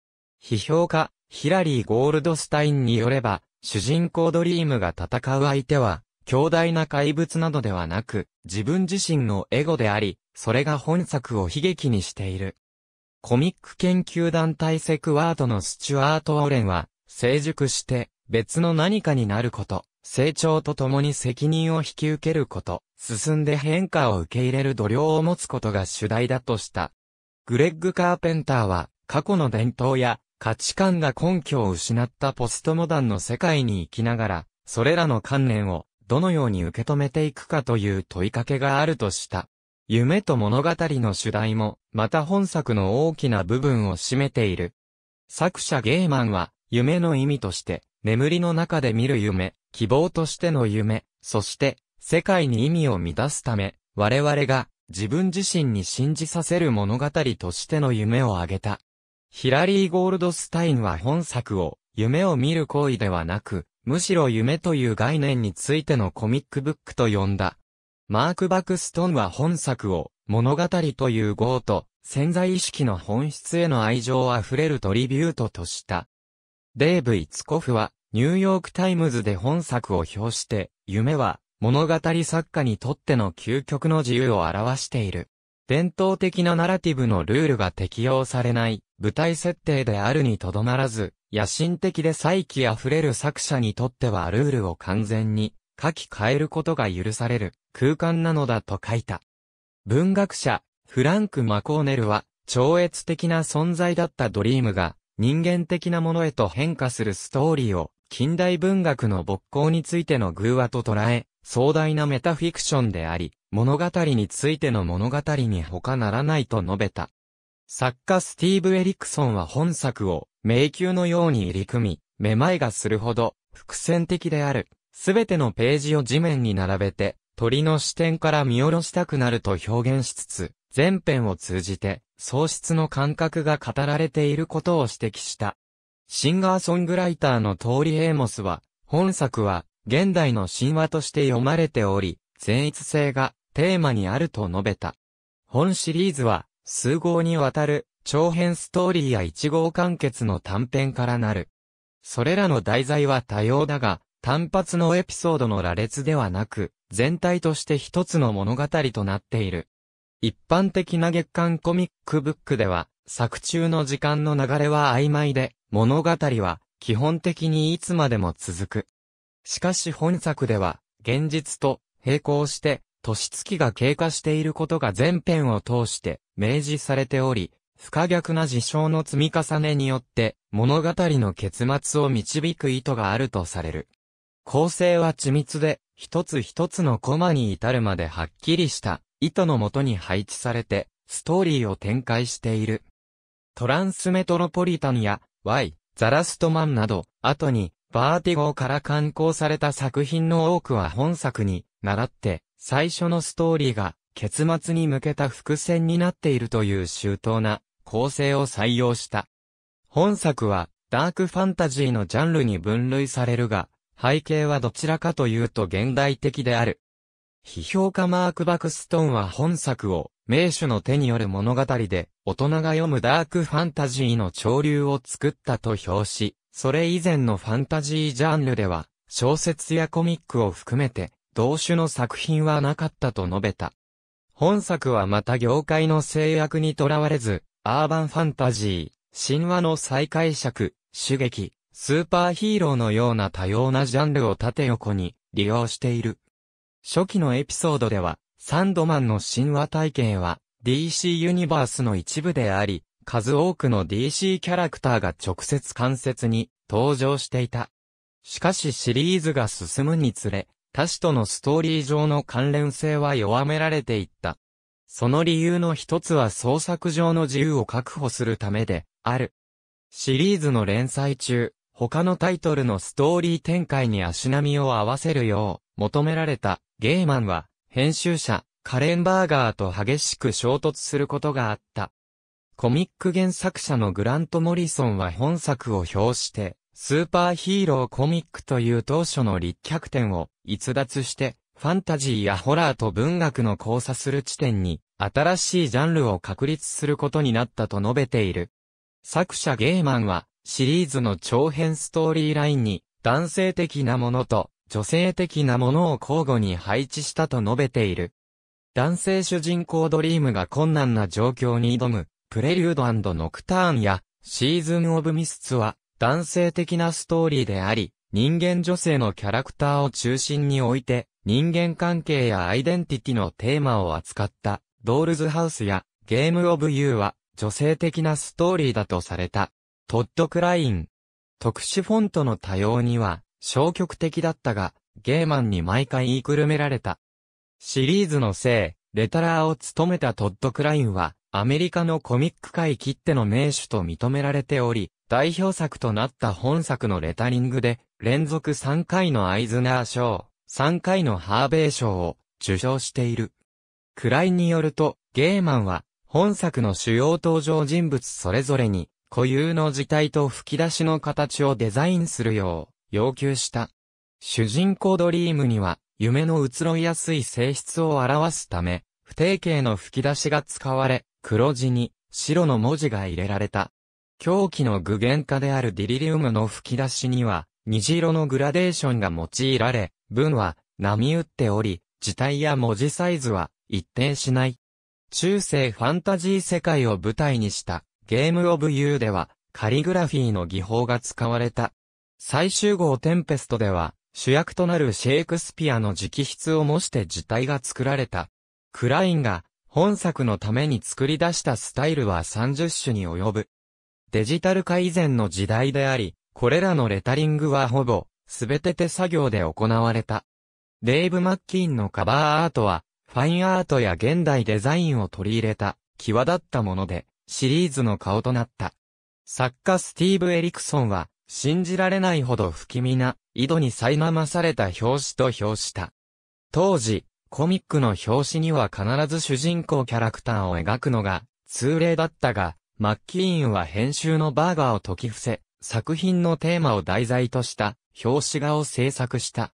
批評家、ヒラリー・ゴールドスタインによれば、主人公ドリームが戦う相手は、強大な怪物などではなく、自分自身のエゴであり、それが本作を悲劇にしている。コミック研究団体セクワートのスチュアート・オレンは、成熟して、別の何かになること、成長とともに責任を引き受けること、進んで変化を受け入れる度量を持つことが主題だとした。グレッグ・カーペンターは過去の伝統や価値観が根拠を失ったポストモダンの世界に生きながら、それらの観念をどのように受け止めていくかという問いかけがあるとした。夢と物語の主題もまた本作の大きな部分を占めている。作者ゲーマンは夢の意味として眠りの中で見る夢、希望としての夢、そして世界に意味を乱すため我々が自分自身に信じさせる物語としての夢を挙げた。ヒラリー・ゴールドスタインは本作を夢を見る行為ではなく、むしろ夢という概念についてのコミックブックと呼んだ。マーク・バクストンは本作を物語という号と潜在意識の本質への愛情あふれるトリビュートとした。デーブ・イツコフはニューヨーク・タイムズで本作を評して、夢は物語作家にとっての究極の自由を表している。伝統的なナラティブのルールが適用されない舞台設定であるにとどまらず、野心的で才気あふれる作者にとってはルールを完全に書き換えることが許される空間なのだと書いた。文学者、フランク・マコーネルは超越的な存在だったドリームが人間的なものへと変化するストーリーを近代文学の勃興についての寓話と捉え、壮大なメタフィクションであり、物語についての物語に他ならないと述べた。作家スティーブ・エリクソンは本作を迷宮のように入り組み、めまいがするほど伏線的である。すべてのページを地面に並べて、鳥の視点から見下ろしたくなると表現しつつ、全編を通じて、喪失の感覚が語られていることを指摘した。シンガーソングライターのトーリー・エイモスは、本作は、現代の神話として読まれており、善逸性がテーマにあると述べた。本シリーズは、数号にわたる、長編ストーリーや一号完結の短編からなる。それらの題材は多様だが、単発のエピソードの羅列ではなく、全体として一つの物語となっている。一般的な月刊コミックブックでは、作中の時間の流れは曖昧で、物語は基本的にいつまでも続く。しかし本作では、現実と並行して、年月が経過していることが全編を通して明示されており、不可逆な事象の積み重ねによって、物語の結末を導く意図があるとされる。構成は緻密で、一つ一つのコマに至るまではっきりした意図のもとに配置されて、ストーリーを展開している。トランスメトロポリタンや、Y、ザラストマンなど、後に、バーティゴから刊行された作品の多くは本作に、倣って、最初のストーリーが、結末に向けた伏線になっているという周到な構成を採用した。本作は、ダークファンタジーのジャンルに分類されるが、背景はどちらかというと現代的である。批評家マーク・バクストンは本作を名手の手による物語で大人が読むダークファンタジーの潮流を作ったと評し、それ以前のファンタジージャンルでは小説やコミックを含めて同種の作品はなかったと述べた。本作はまた業界の制約にとらわれず、アーバンファンタジー、神話の再解釈、主劇、スーパーヒーローのような多様なジャンルを縦横に利用している。初期のエピソードでは、サンドマンの神話体系は DC ユニバースの一部であり、数多くの DC キャラクターが直接間接に登場していた。しかしシリーズが進むにつれ、他種とのストーリー上の関連性は弱められていった。その理由の一つは創作上の自由を確保するためである。シリーズの連載中、他のタイトルのストーリー展開に足並みを合わせるよう求められたゲイマンは編集者カレン・バーガーと激しく衝突することがあった。コミック原作者のグラント・モリソンは本作を評してスーパーヒーローコミックという当初の立脚点を逸脱してファンタジーやホラーと文学の交差する地点に新しいジャンルを確立することになったと述べている。作者ゲイマンはシリーズの長編ストーリーラインに男性的なものと女性的なものを交互に配置したと述べている。男性主人公ドリームが困難な状況に挑むプレリュード&ノクターンやシーズン・オブ・ミスツは男性的なストーリーであり、人間女性のキャラクターを中心に置いて人間関係やアイデンティティのテーマを扱ったドールズハウスやゲーム・オブ・ユーは女性的なストーリーだとされた。トッド・クライン。特殊フォントの多用には消極的だったが、ゲイマンに毎回言いくるめられた。シリーズの聖、レタラーを務めたトッド・クラインは、アメリカのコミック界きっての名手と認められており、代表作となった本作のレタリングで、連続3回のアイズナー賞、3回のハーベイ賞を受賞している。クラインによると、ゲイマンは、本作の主要登場人物それぞれに、固有の字体と吹き出しの形をデザインするよう要求した。主人公ドリームには夢の移ろいやすい性質を表すため、不定形の吹き出しが使われ、黒字に白の文字が入れられた。狂気の具現化であるディリリウムの吹き出しには虹色のグラデーションが用いられ、文は波打っており、字体や文字サイズは一定しない。中世ファンタジー世界を舞台にした。ゲームオブユーでは、カリグラフィーの技法が使われた。最終号テンペストでは、主役となるシェイクスピアの直筆を模して字体が作られた。クラインが、本作のために作り出したスタイルは30種に及ぶ。デジタル化以前の時代であり、これらのレタリングはほぼ、すべて手作業で行われた。デイブ・マッキーンのカバーアートは、フファインアートや現代デザインを取り入れた、際立ったもので、シリーズの顔となった。作家スティーブ・エリクソンは、信じられないほど不気味な、井戸に苛まされた表紙と評した。当時、コミックの表紙には必ず主人公キャラクターを描くのが、通例だったが、マッキーンは編集のバーガーを解き伏せ、作品のテーマを題材とした、表紙画を制作した。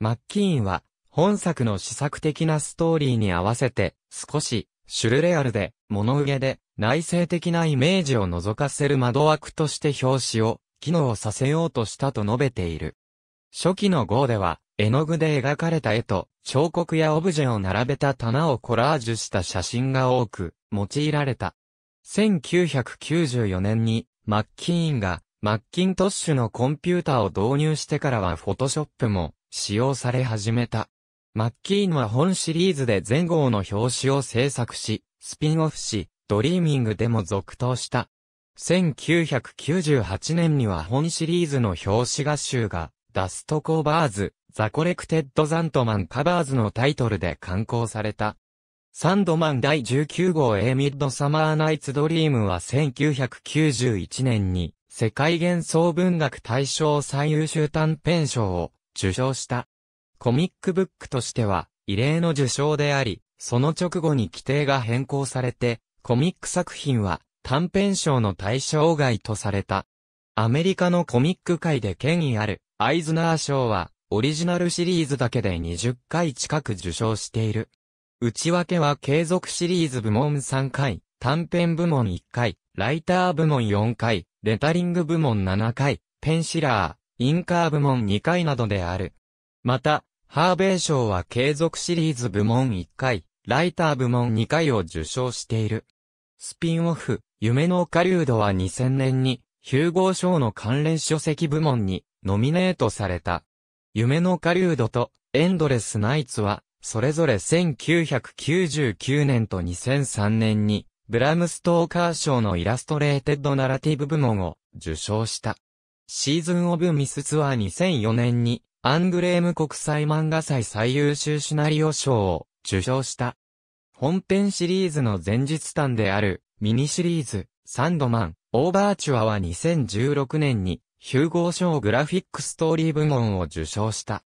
マッキーンは、本作の試作的なストーリーに合わせて、少し、シュルレアルで、物憂げで、内省的なイメージを覗かせる窓枠として表紙を、機能させようとしたと述べている。初期の号では、絵の具で描かれた絵と、彫刻やオブジェを並べた棚をコラージュした写真が多く、用いられた。1994年に、マッキーンが、マッキントッシュのコンピューターを導入してからはフォトショップも、使用され始めた。マッキーンは本シリーズで全号の表紙を制作し、スピンオフし、ドリーミングでも続投した。1998年には本シリーズの表紙画集が、ダストコーバーズ、ザコレクテッドザンドマンカバーズのタイトルで刊行された。サンドマン第19号 A ミッドサマーナイツドリームは1991年に、世界幻想文学大賞最優秀短編賞を受賞した。コミックブックとしては異例の受賞であり、その直後に規定が変更されて、コミック作品は短編賞の対象外とされた。アメリカのコミック界で権威あるアイズナー賞はオリジナルシリーズだけで20回近く受賞している。内訳は継続シリーズ部門3回、短編部門1回、ライター部門4回、レタリング部門7回、ペンシラー、インカー部門2回などである。また、ハーベイ賞は継続シリーズ部門1回、ライター部門2回を受賞している。スピンオフ、夢のオカリウドは2000年に、ヒューゴー賞の関連書籍部門にノミネートされた。夢のオカリウドとエンドレスナイツは、それぞれ1999年と2003年に、ブラム・ストーカー賞のイラストレーテッドナラティブ部門を受賞した。シーズン・オブ・ミスツは2004年に、アングレーム国際漫画祭最優秀シナリオ賞を受賞した。本編シリーズの前日譚であるミニシリーズサンドマン、オーバーチュアは2016年にヒューゴー賞グラフィックストーリー部門を受賞した。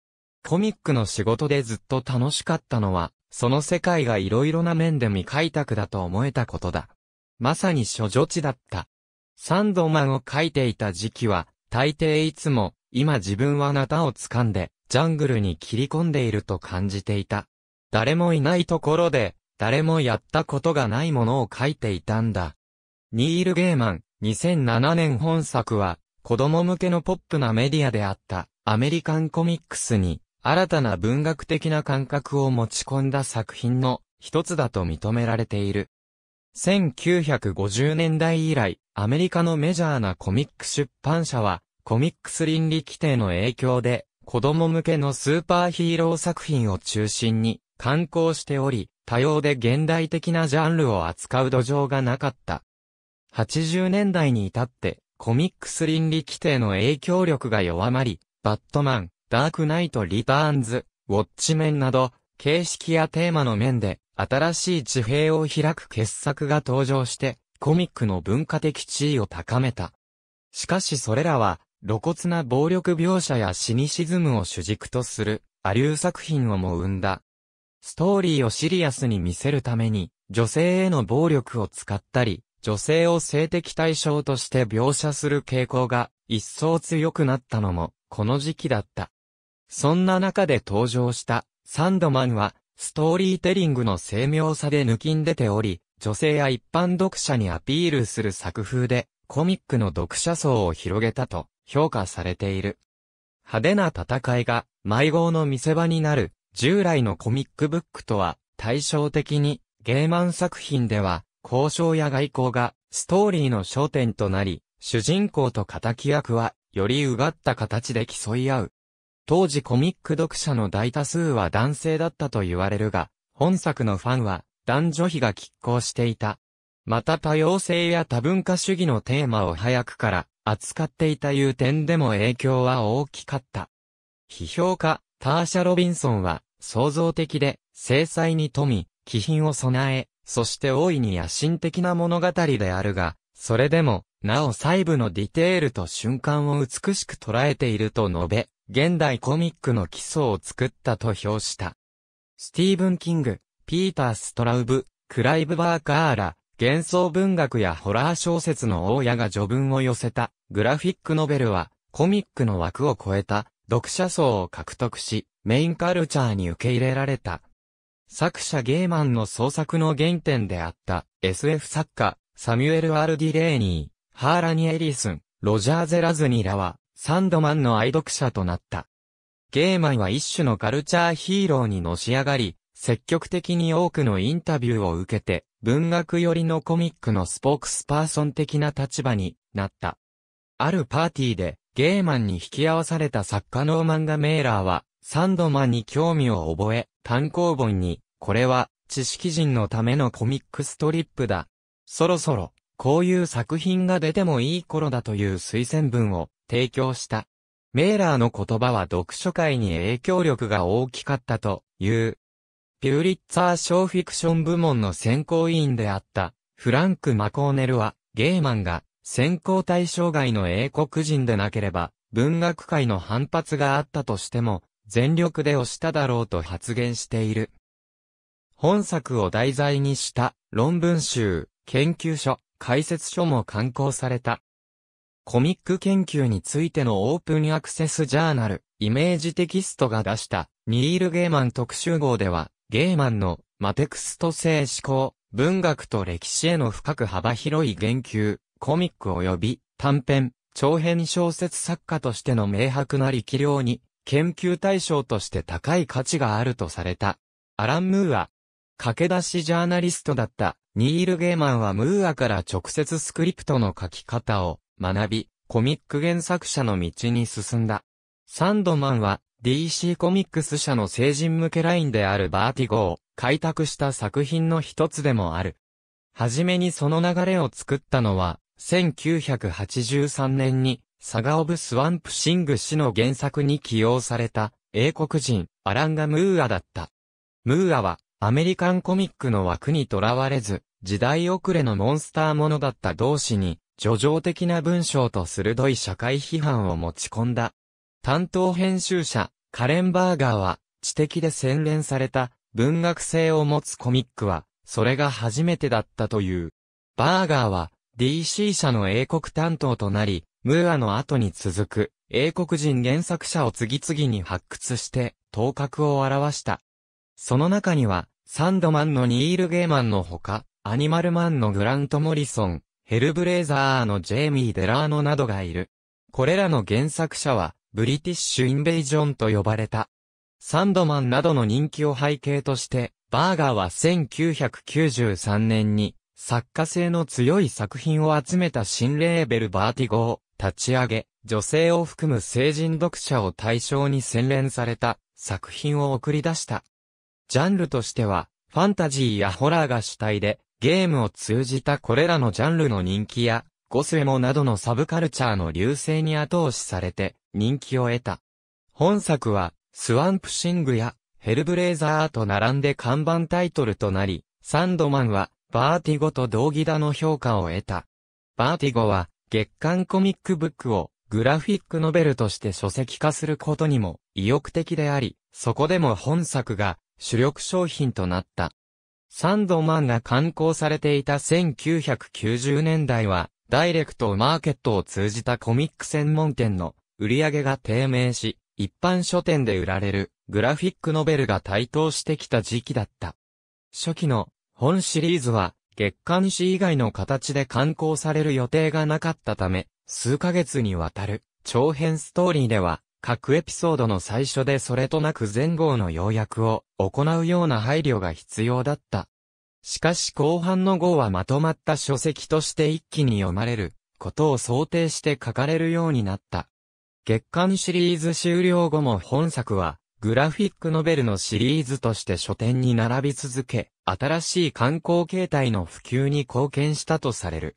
コミックの仕事でずっと楽しかったのは、その世界がいろいろな面で未開拓だと思えたことだ。まさに処女地だった。サンドマンを描いていた時期は、大抵いつも、今自分はなたを掴んで、ジャングルに切り込んでいると感じていた。誰もいないところで、誰もやったことがないものを書いていたんだ。ニール・ゲイマン、2007年本作は、子供向けのポップなメディアであった、アメリカンコミックスに、新たな文学的な感覚を持ち込んだ作品の一つだと認められている。1950年代以来、アメリカのメジャーなコミック出版社は、コミックス倫理規定の影響で、子供向けのスーパーヒーロー作品を中心に刊行しており、多様で現代的なジャンルを扱う土壌がなかった。80年代に至って、コミックス倫理規定の影響力が弱まり、バットマン、ダークナイト・リターンズ、ウォッチメンなど、形式やテーマの面で、新しい地平を開く傑作が登場して、コミックの文化的地位を高めた。しかしそれらは、露骨な暴力描写やシニシズムを主軸とする、亜流作品をも生んだ。ストーリーをシリアスに見せるために、女性への暴力を使ったり、女性を性的対象として描写する傾向が一層強くなったのも、この時期だった。そんな中で登場した、サンドマンは、ストーリーテリングの精妙さで抜きんでており、女性や一般読者にアピールする作風で、コミックの読者層を広げたと評価されている。派手な戦いが迷子の見せ場になる従来のコミックブックとは対照的にゲイマン作品では交渉や外交がストーリーの焦点となり、主人公と敵役はよりうがった形で競い合う。当時コミック読者の大多数は男性だったと言われるが、本作のファンは男女比が拮抗していた。また多様性や多文化主義のテーマを早くから扱っていたいう点でも影響は大きかった。批評家、ターシャ・ロビンソンは創造的で精細に富み、気品を備え、そして大いに野心的な物語であるが、それでも、なお細部のディテールと瞬間を美しく捉えていると述べ、現代コミックの基礎を作ったと評した。スティーブン・キング、ピーター・ストラウブ、クライブ・バーカーら、幻想文学やホラー小説の大家が序文を寄せた、グラフィックノベルは、コミックの枠を超えた、読者層を獲得し、メインカルチャーに受け入れられた。作者ゲーマンの創作の原点であった、SF 作家、サミュエル・R・ディレイニー、ハーラニ・エリスン、ロジャー・ゼラズニらは、サンドマンの愛読者となった。ゲーマンは一種のカルチャーヒーローにのし上がり、積極的に多くのインタビューを受けて、文学寄りのコミックのスポークスパーソン的な立場になった。あるパーティーで、ゲーマンに引き合わされた作家ノーマン・ガメーラーは、サンドマンに興味を覚え、単行本に、これは、知識人のためのコミックストリップだ。そろそろ、こういう作品が出てもいい頃だという推薦文を提供した。メーラーの言葉は読書界に影響力が大きかったという。ピューリッツァー賞フィクション部門の選考委員であったフランク・マコーネルはゲーマンが選考対象外の英国人でなければ文学界の反発があったとしても全力で推しただろうと発言している。本作を題材にした論文集、研究書、解説書も刊行された。コミック研究についてのオープンアクセスジャーナル、イメージテキストが出した、ニール・ゲーマン特集号では、ゲーマンのマテクスト性思考、文学と歴史への深く幅広い言及、コミック及び短編、長編小説作家としての明白な力量に、研究対象として高い価値があるとされた。アラン・ムーア、駆け出しジャーナリストだった、ニール・ゲーマンはムーアから直接スクリプトの書き方を、学び、コミック原作者の道に進んだ。サンドマンは DC コミックス社の成人向けラインであるバーティゴを開拓した作品の一つでもある。はじめにその流れを作ったのは、1983年にサガ・オブ・スワンプ・シング氏の原作に起用された英国人アラン・ガムーアだった。ムーアはアメリカンコミックの枠にとらわれず、時代遅れのモンスターものだった同時に、叙情的な文章と鋭い社会批判を持ち込んだ。担当編集者、カレン・バーガーは、知的で洗練された文学性を持つコミックは、それが初めてだったという。バーガーは、DC 社の英国担当となり、ムーアの後に続く、英国人原作者を次々に発掘して、頭角を現した。その中には、サンドマンのニール・ゲーマンのほか、アニマルマンのグラント・モリソン、ヘルブレイザーのジェイミー・デラーノなどがいる。これらの原作者は、ブリティッシュ・インベイジョンと呼ばれた。サンドマンなどの人気を背景として、バーガーは1993年に、作家性の強い作品を集めた新レーベルバーティゴを立ち上げ、女性を含む成人読者を対象に洗練された作品を送り出した。ジャンルとしては、ファンタジーやホラーが主体で、ゲームを通じたこれらのジャンルの人気や、ゴスエモなどのサブカルチャーの隆盛に後押しされて人気を得た。本作は、スワンプシングやヘルブレイザーと並んで看板タイトルとなり、サンドマンはバーティゴと同義だの評価を得た。バーティゴは月刊コミックブックをグラフィックノベルとして書籍化することにも意欲的であり、そこでも本作が主力商品となった。サンドマンが刊行されていた1990年代は、ダイレクトマーケットを通じたコミック専門店の売り上げが低迷し、一般書店で売られるグラフィックノベルが台頭してきた時期だった。初期の本シリーズは、月刊誌以外の形で刊行される予定がなかったため、数ヶ月にわたる長編ストーリーでは、各エピソードの最初でそれとなく前後の要約を行うような配慮が必要だった。しかし後半の号はまとまった書籍として一気に読まれることを想定して書かれるようになった。月刊シリーズ終了後も本作はグラフィックノベルのシリーズとして書店に並び続け、新しい刊行形態の普及に貢献したとされる。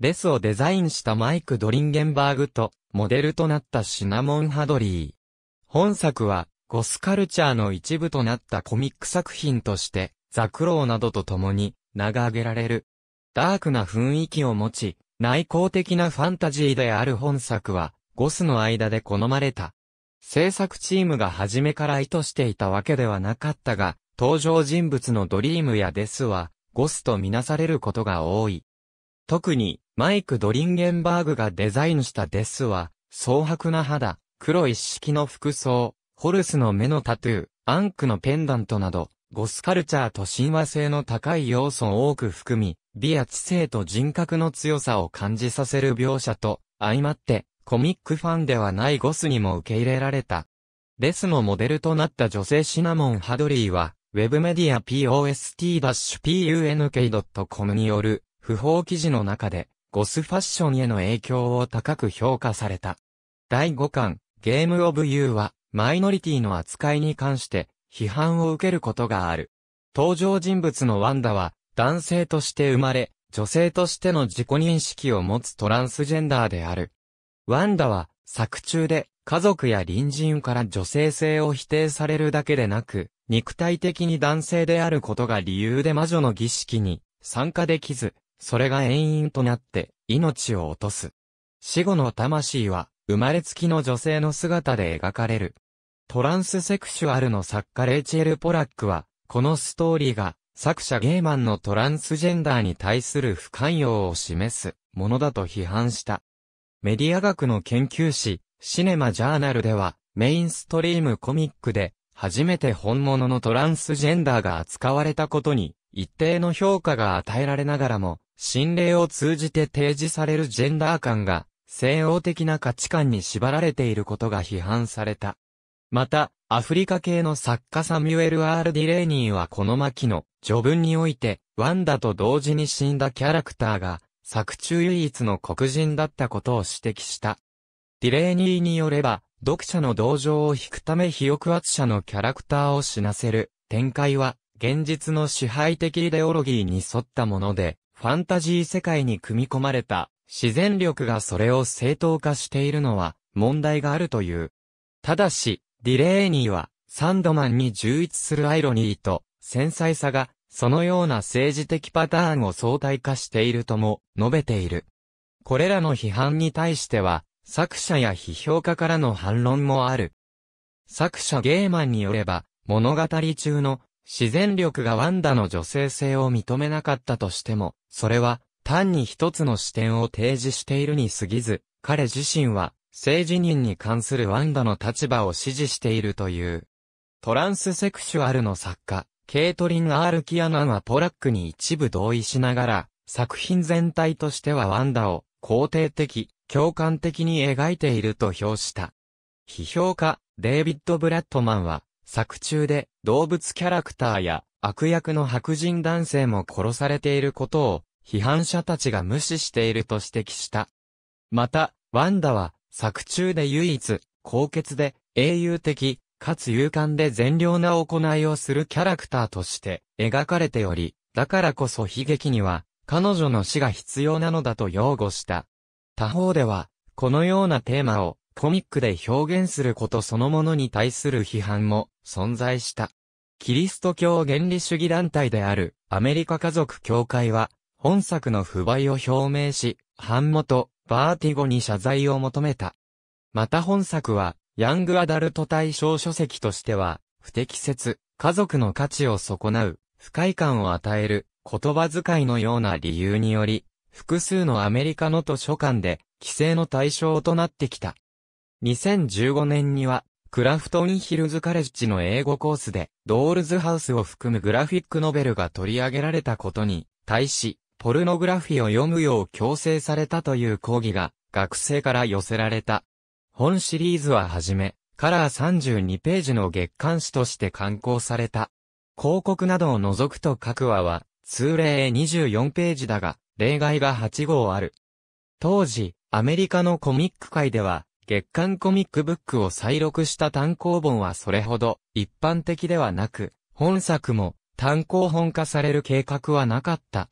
レスをデザインしたマイク・ドリンゲンバーグとモデルとなったシナモン・ハドリー。本作はゴスカルチャーの一部となったコミック作品として、ザクローなどと共に名が挙げられる。ダークな雰囲気を持ち、内向的なファンタジーである本作は、ゴスの間で好まれた。制作チームが初めから意図していたわけではなかったが、登場人物のドリームやデスは、ゴスとみなされることが多い。特に、マイク・ドリンゲンバーグがデザインしたデスは、蒼白な肌、黒一式の服装、ホルスの目のタトゥー、アンクのペンダントなど、ゴスカルチャーと親和性の高い要素を多く含み、美や知性と人格の強さを感じさせる描写と、相まって、コミックファンではないゴスにも受け入れられた。デスのモデルとなった女性シナモン・ハドリーは、ウェブメディア post-punk.com による、不法記事の中で、ゴスファッションへの影響を高く評価された。第5巻、ゲーム・オブ・ユーは、マイノリティの扱いに関して批判を受けることがある。登場人物のワンダは男性として生まれ、女性としての自己認識を持つトランスジェンダーである。ワンダは作中で家族や隣人から女性性を否定されるだけでなく、肉体的に男性であることが理由で魔女の儀式に参加できず、それが遠因となって命を落とす。死後の魂は生まれつきの女性の姿で描かれる。トランスセクシュアルの作家レイチェル・ポラックは、このストーリーが作者ゲイマンのトランスジェンダーに対する不寛容を示すものだと批判した。メディア学の研究誌、シネマ・ジャーナルでは、メインストリームコミックで、初めて本物のトランスジェンダーが扱われたことに、一定の評価が与えられながらも、心霊を通じて提示されるジェンダー感が、西欧的な価値観に縛られていることが批判された。また、アフリカ系の作家サミュエル・R・ディレーニーはこの巻の序文において、ワンダと同時に死んだキャラクターが、作中唯一の黒人だったことを指摘した。ディレーニーによれば、読者の同情を引くため非抑圧者のキャラクターを死なせる展開は、現実の支配的イデオロギーに沿ったもので、ファンタジー世界に組み込まれた。自然力がそれを正当化しているのは問題があるという。ただし、ディレーニーはサンドマンに充溢するアイロニーと繊細さがそのような政治的パターンを相対化しているとも述べている。これらの批判に対しては作者や批評家からの反論もある。作者ゲーマンによれば物語中の自然力がワンダの女性性を認めなかったとしても、それは単に一つの視点を提示しているに過ぎず、彼自身は、性自認に関するワンダの立場を支持しているという。トランスセクシュアルの作家、ケイトリン・R・キアナンはポラックに一部同意しながら、作品全体としてはワンダを、肯定的、共感的に描いていると評した。批評家、デイビッド・ブラッドマンは、作中で、動物キャラクターや、悪役の白人男性も殺されていることを、批判者たちが無視していると指摘した。また、ワンダは作中で唯一、高潔で英雄的、かつ勇敢で善良な行いをするキャラクターとして描かれており、だからこそ悲劇には彼女の死が必要なのだと擁護した。他方では、このようなテーマをコミックで表現することそのものに対する批判も存在した。キリスト教原理主義団体であるアメリカ家族教会は、本作の不買を表明し、版元、バーティゴに謝罪を求めた。また本作は、ヤングアダルト対象書籍としては、不適切、家族の価値を損なう、不快感を与える、言葉遣いのような理由により、複数のアメリカの図書館で、規制の対象となってきた。2015年には、クラフトンヒルズカレッジの英語コースで、ドールズハウスを含むグラフィックノベルが取り上げられたことに、対し、ポルノグラフィを読むよう強制されたという抗議が学生から寄せられた。本シリーズははじめ、カラー32ページの月刊誌として刊行された。広告などを除くと各話は通例24ページだが、例外が8号ある。当時、アメリカのコミック界では、月刊コミックブックを再録した単行本はそれほど一般的ではなく、本作も単行本化される計画はなかった。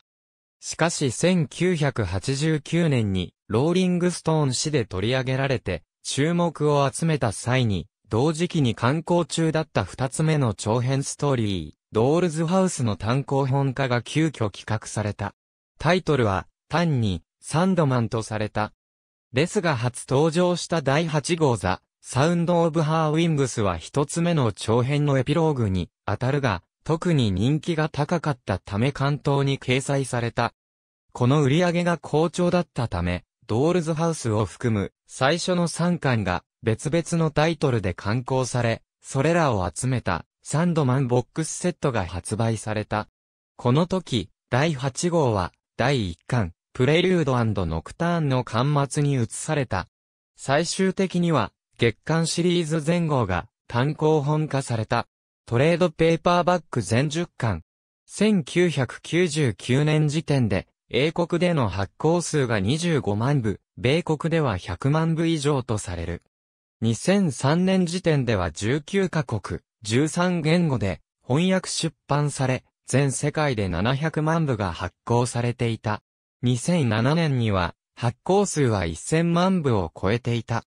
しかし1989年にローリングストーン誌で取り上げられて注目を集めた際に同時期に刊行中だった2つ目の長編ストーリー、ドールズハウスの単行本化が急遽企画された。タイトルは、単に、サンドマンとされた。ですが初登場した第8号ザ・サウンド・オブ・ハー・ウィングスは1つ目の長編のエピローグに当たるが、特に人気が高かったため関東に掲載された。この売り上げが好調だったため、ドールズハウスを含む最初の3巻が別々のタイトルで刊行され、それらを集めたサンドマンボックスセットが発売された。この時、第8号は第1巻、プレリュード&ノクターンの巻末に移された。最終的には月刊シリーズ全号が単行本化された。トレードペーパーバック全10巻。1999年時点で、英国での発行数が25万部、米国では100万部以上とされる。2003年時点では19カ国、13言語で翻訳出版され、全世界で700万部が発行されていた。2007年には、発行数は1000万部を超えていた。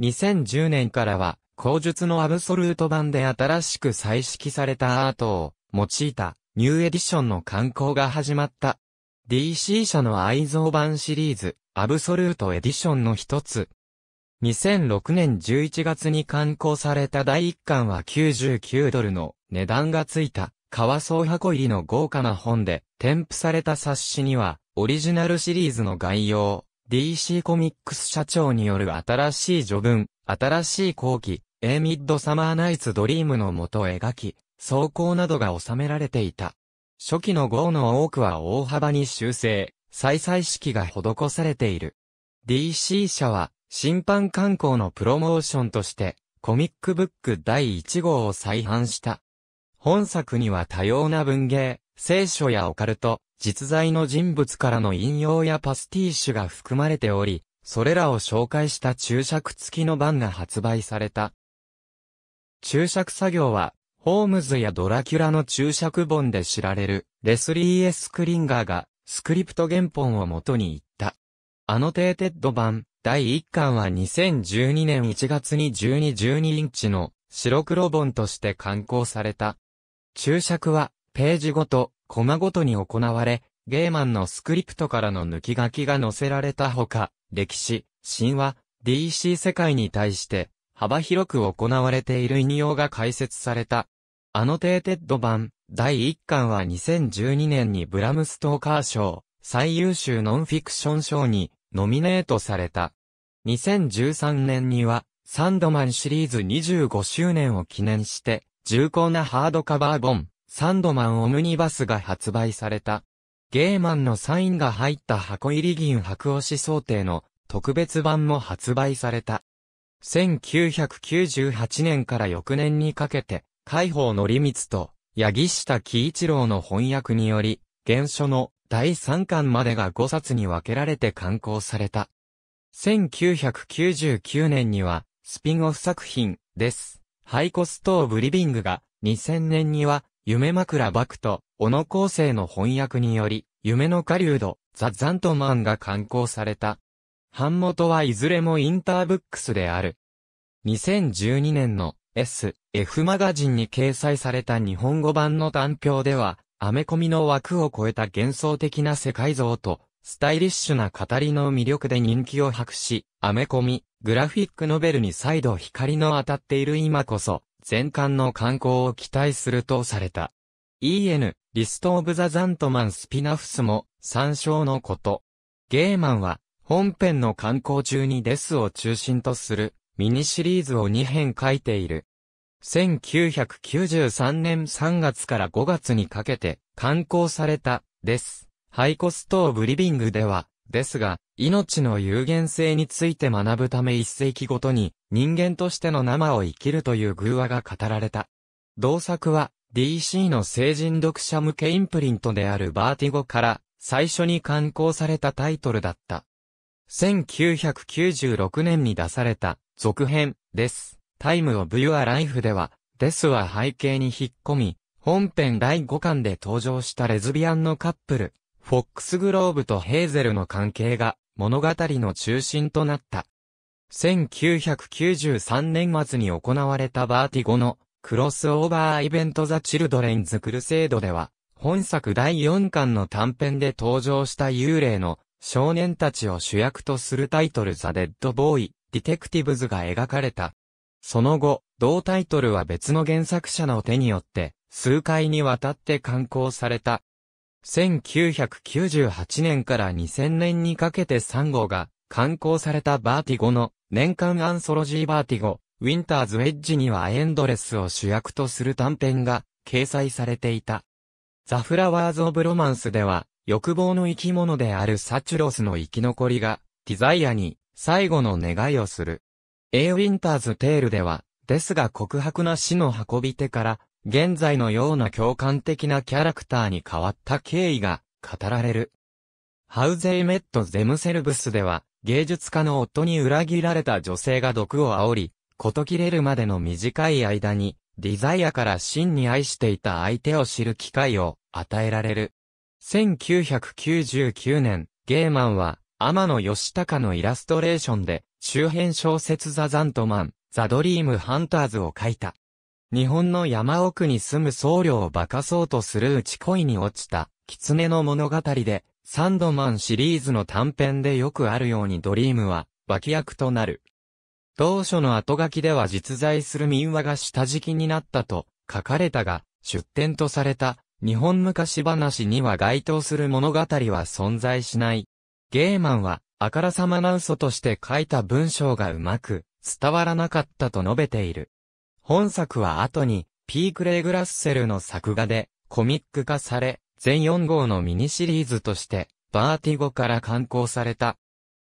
2010年からは、口述のアブソルート版で新しく彩色されたアートを用いたニューエディションの刊行が始まった。DC 社の愛蔵版シリーズアブソルートエディションの一つ。2006年11月に刊行された第1巻は$99の値段がついた革装箱入りの豪華な本で添付された冊子にはオリジナルシリーズの概要、DC コミックス社長による新しい序文、新しい後期、A Midsummer Night's Dreamのもと描き、草稿などが収められていた。初期の号の多くは大幅に修正、再々式が施されている。DC 社は、新版刊行のプロモーションとして、コミックブック第1号を再版した。本作には多様な文芸、聖書やオカルト、実在の人物からの引用やパスティッシュが含まれており、それらを紹介した注釈付きの版が発売された。注釈作業は、ホームズやドラキュラの注釈本で知られる、レスリー・S・クリンガーが、スクリプト原本を元に言った。アノテーテッド版、第1巻は2012年1月に12.12インチの白黒本として刊行された。注釈は、ページごと、コマごとに行われ、ゲーマンのスクリプトからの抜き書きが載せられたほか、歴史、神話、DC 世界に対して、幅広く行われている引用が解説された。アノテーテッド版、第1巻は2012年にブラム・ストーカー賞、最優秀ノンフィクション賞に、ノミネートされた。2013年には、サンドマンシリーズ25周年を記念して、重厚なハードカバー本、サンドマンオムニバスが発売された。ゲーマンのサインが入った箱入り銀箔押し想定の特別版も発売された。1998年から翌年にかけて、海宝則光と柳下喜一郎の翻訳により、原書の第3巻までが5冊に分けられて刊行された。1999年には、スピンオフ作品です。ハイコスト・オブ・リビングが、2000年には、夢枕獏と、小野康生の翻訳により、夢の狩人、ザ・ザントマンが刊行された。版元はいずれもインターブックスである。2012年の S、F マガジンに掲載された日本語版の単評では、アメコミの枠を超えた幻想的な世界像と、スタイリッシュな語りの魅力で人気を博し、アメコミ、グラフィックノベルに再度光の当たっている今こそ、全巻の刊行を期待するとされた。EN、リスト・オブ・ザ・ザントマン・スピナフスも、参照のこと。ゲーマンは、本編の刊行中にデスを中心とする、ミニシリーズを2編書いている。1993年3月から5月にかけて、刊行された、です。ハイコスト・オブ・リビングでは、ですが、命の有限性について学ぶため一世紀ごとに、人間としての生を生きるという寓話が語られた。同作は、DC の成人読者向けインプリントであるバーティゴから最初に刊行されたタイトルだった。1996年に出された続編です。Time of Your Life では、デスは背景に引っ込み、本編第5巻で登場したレズビアンのカップル、フォックスグローブとヘーゼルの関係が物語の中心となった。1993年末に行われたバーティゴのクロスオーバーイベントザ・チルドレンズ・クルセイドでは、本作第4巻の短編で登場した幽霊の少年たちを主役とするタイトルザ・デッド・ボーイ・ディテクティブズが描かれた。その後、同タイトルは別の原作者の手によって、数回にわたって刊行された。1998年から2000年にかけて3号が刊行されたバーティゴの年間アンソロジーバーティゴ、ウィンターズ・エッジにはエンドレスを主役とする短編が掲載されていた。ザ・フラワーズ・オブ・ロマンスでは、欲望の生き物であるサチュロスの生き残りが、ディザイアに最後の願いをする。A・ウィンターズ・テールでは、デスが告白な死の運び手から、現在のような共感的なキャラクターに変わった経緯が語られる。How They Met Themselvesでは、芸術家の夫に裏切られた女性が毒を煽り、事切れるまでの短い間に、ディザイアから真に愛していた相手を知る機会を与えられる。1999年、ゲーマンは、天野義高のイラストレーションで、周辺小説ザ・ザントマン、ザ・ドリーム・ハンターズを書いた。日本の山奥に住む僧侶を化かそうとするうち恋に落ちた、狐の物語で、サンドマンシリーズの短編でよくあるようにドリームは、脇役となる。同書の後書きでは実在する民話が下敷きになったと書かれたが、出典とされた日本昔話には該当する物語は存在しない。ゲーマンは、あからさまな嘘として書いた文章がうまく伝わらなかったと述べている。本作は後に、P・クレイグ・ラッセルの作画でコミック化され、全4号のミニシリーズとして、バーティゴから刊行された。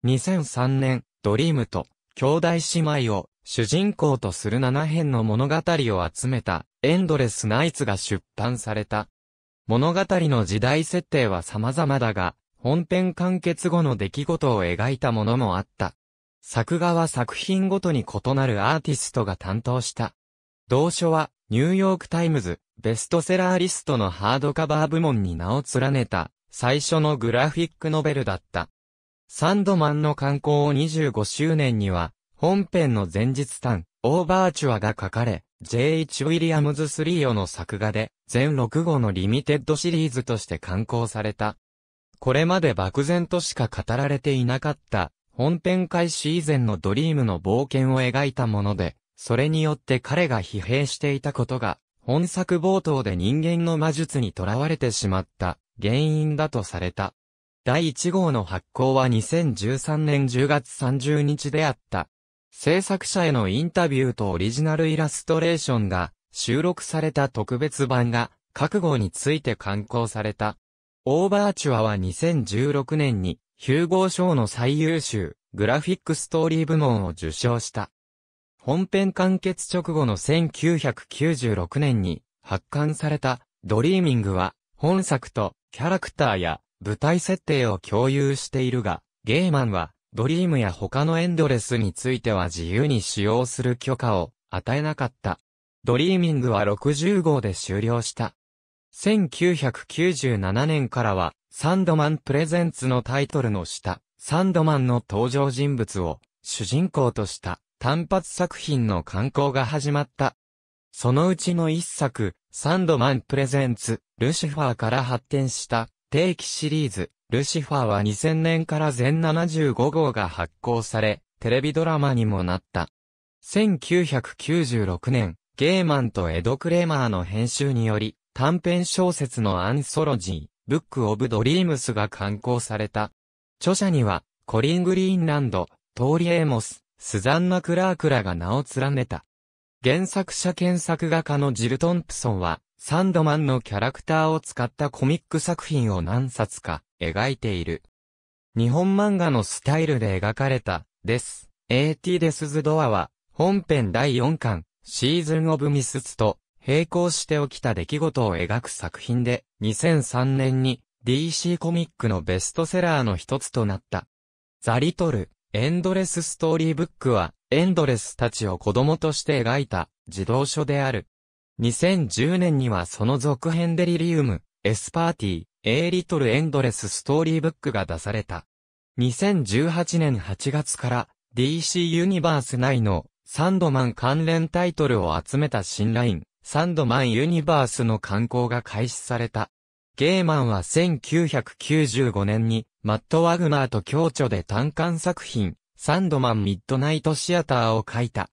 2003年、ドリームと、兄弟姉妹を主人公とする7編の物語を集めたエンドレスナイツが出版された。物語の時代設定は様々だが、本編完結後の出来事を描いたものもあった。作画は作品ごとに異なるアーティストが担当した。同書はニューヨークタイムズベストセラーリストのハードカバー部門に名を連ねた最初のグラフィックノベルだった。サンドマンの刊行25周年には、本編の前日譚、オーバーチュアが書かれ、J.H. ウィリアムズ・スリーオの作画で、全6号のリミテッドシリーズとして刊行された。これまで漠然としか語られていなかった、本編開始以前のドリームの冒険を描いたもので、それによって彼が疲弊していたことが、本作冒頭で人間の魔術に囚われてしまった、原因だとされた。第1号の発行は2013年10月30日であった。制作者へのインタビューとオリジナルイラストレーションが収録された特別版が各号について刊行された。オーバーチュアは2016年にヒューゴー賞の最優秀グラフィックストーリー部門を受賞した。本編完結直後の1996年に発刊されたドリーミングは本作とキャラクターや舞台設定を共有しているが、ゲーマンは、ドリームや他のエンドレスについては自由に使用する許可を与えなかった。ドリーミングは60号で終了した。1997年からは、サンドマンプレゼンツのタイトルの下、サンドマンの登場人物を主人公とした単発作品の刊行が始まった。そのうちの一作、サンドマンプレゼンツ、ルシファーから発展した。定期シリーズ、ルシファーは2000年から全75号が発行され、テレビドラマにもなった。1996年、ゲーマンとエド・クレーマーの編集により、短編小説のアンソロジー、ブック・オブ・ドリームスが刊行された。著者には、コリン・グリーンランド、トーリ・エモス、スザンナ・クラークらが名を連ねた。原作者兼作画家のジル・トンプソンは、サンドマンのキャラクターを使ったコミック作品を何冊か描いている。日本漫画のスタイルで描かれた、です。AT デスズドアは、本編第4巻、シーズンオブミスツと並行して起きた出来事を描く作品で、2003年に DC コミックのベストセラーの一つとなった。ザ・リトル、エンドレスストーリーブックは、エンドレスたちを子供として描いた児童書である。2010年にはその続編デリリウム、エスパーティー、A Little Endless Storybookが出された。2018年8月から DC ユニバース内のサンドマン関連タイトルを集めた新ライン、サンドマンユニバースの刊行が開始された。ゲーマンは1995年にマット・ワグナーと共著で単館作品、サンドマン・ミッドナイト・シアターを書いた。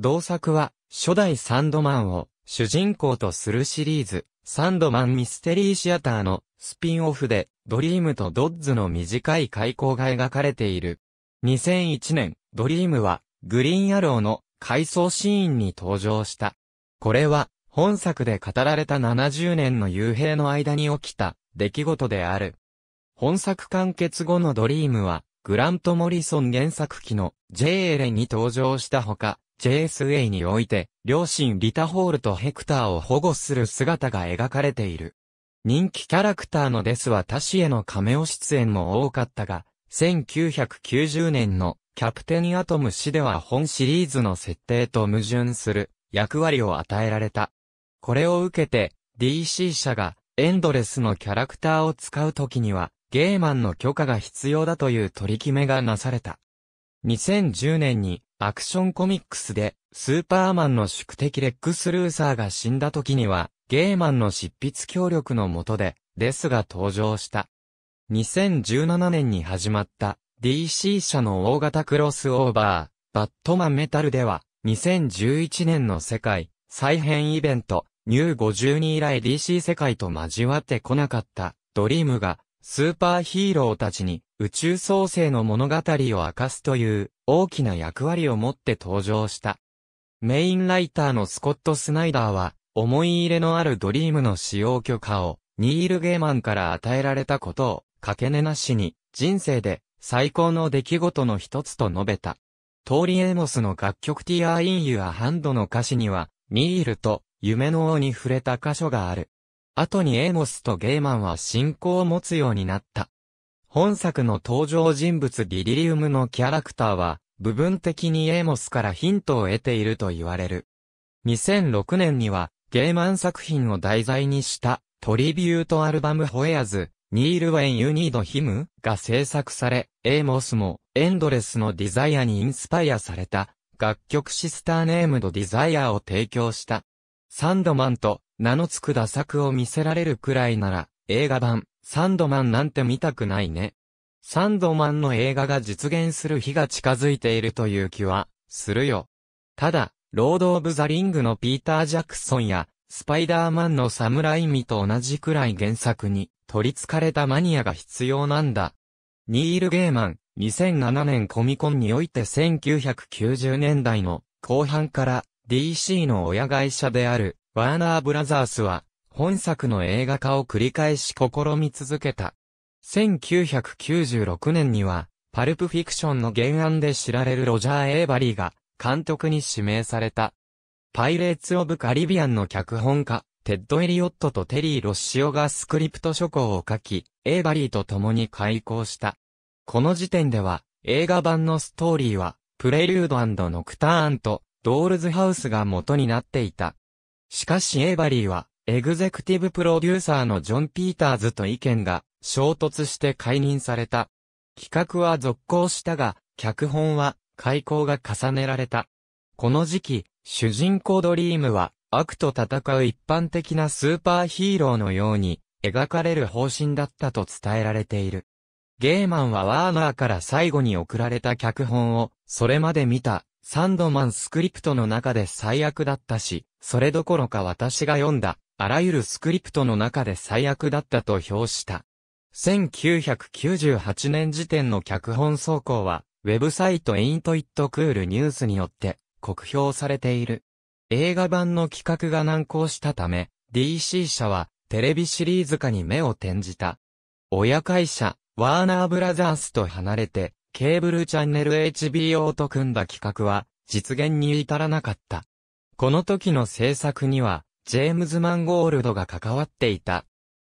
同作は初代サンドマンを主人公とするシリーズ、サンドマン・ミステリー・シアターのスピンオフで、ドリームとドッズの短い邂逅が描かれている。2001年、ドリームはグリーン・アローの回想シーンに登場した。これは、本作で語られた70年の幽閉の間に起きた出来事である。本作完結後のドリームは、グラント・モリソン原作機の JL に登場したほか、JSA において、両親リタ・ホールとヘクターを保護する姿が描かれている。人気キャラクターのデスはタシへのカメオ出演も多かったが、1990年のキャプテン・アトム誌では本シリーズの設定と矛盾する役割を与えられた。これを受けて DC 社がエンドレスのキャラクターを使うときにはゲーマンの許可が必要だという取り決めがなされた。2010年にアクションコミックスでスーパーマンの宿敵レックス・ルーサーが死んだときにはゲーマンの執筆協力の下でデスが登場した。2017年に始まった DC 社の大型クロスオーバーバットマンメタルでは2011年の世界再編イベントニュー52以来 DC 世界と交わってこなかったドリームがスーパーヒーローたちに宇宙創生の物語を明かすという大きな役割を持って登場した。メインライターのスコット・スナイダーは思い入れのあるドリームの使用許可をニール・ゲイマンから与えられたことをかけねなしに人生で最高の出来事の一つと述べた。トーリー・エモスの楽曲ティア・イン・ユア・ハンドの歌詞にはニールと夢の王に触れた箇所がある。後にエモスとゲイマンは親交を持つようになった。本作の登場人物ディリリウムのキャラクターは部分的にエモスからヒントを得ていると言われる。2006年にはゲイマン作品を題材にしたトリビュートアルバムホエアズ、ニール・ウェン・ユニード・ヒムが制作され、エモスもエンドレスのディザイアにインスパイアされた楽曲シスターネームド・ディザイアを提供した。サンドマンと名の付く打作を見せられるくらいなら映画版サンドマンなんて見たくないね。サンドマンの映画が実現する日が近づいているという気はするよ。ただ、ロード・オブ・ザ・リングのピーター・ジャクソンやスパイダーマンのサム・ライミと同じくらい原作に取り憑かれたマニアが必要なんだ。ニール・ゲイマン、2007年コミコンにおいて1990年代の後半からDC の親会社であるワーナーブラザースは本作の映画化を繰り返し試み続けた。1996年にはパルプフィクションの原案で知られるロジャー・エイバリーが監督に指名された。パイレーツ・オブ・カリビアンの脚本家、テッド・エリオットとテリー・ロッシオがスクリプト書稿を書き、エイバリーと共に開講した。この時点では映画版のストーリーはプレリュード&ノクターンとドールズハウスが元になっていた。しかしエイバリーはエグゼクティブプロデューサーのジョン・ピーターズと意見が衝突して解任された。企画は続行したが、脚本は改稿が重ねられた。この時期、主人公ドリームは悪と戦う一般的なスーパーヒーローのように描かれる方針だったと伝えられている。ゲイマンはワーナーから最後に送られた脚本をそれまで見た。サンドマンスクリプトの中で最悪だったし、それどころか私が読んだ、あらゆるスクリプトの中で最悪だったと評した。1998年時点の脚本草稿は、ウェブサイトイントイットクールニュースによって、酷評されている。映画版の企画が難航したため、DC 社は、テレビシリーズ化に目を転じた。親会社、ワーナーブラザースと離れて、ケーブルチャンネル HBO と組んだ企画は実現に至らなかった。この時の制作にはジェームズ・マンゴールドが関わっていた。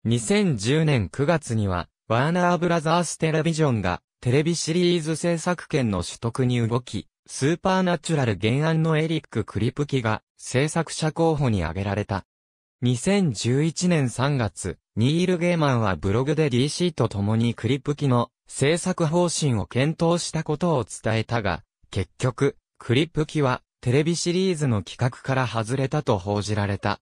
2010年9月にはワーナーブラザーステレビジョンがテレビシリーズ制作権の取得に動き、スーパーナチュラル原案のエリック・クリプキが制作者候補に挙げられた。2011年3月、ニール・ゲイマンはブログで DC と共にクリプキの制作方針を検討したことを伝えたが、結局、クリプキはテレビシリーズの企画から外れたと報じられた。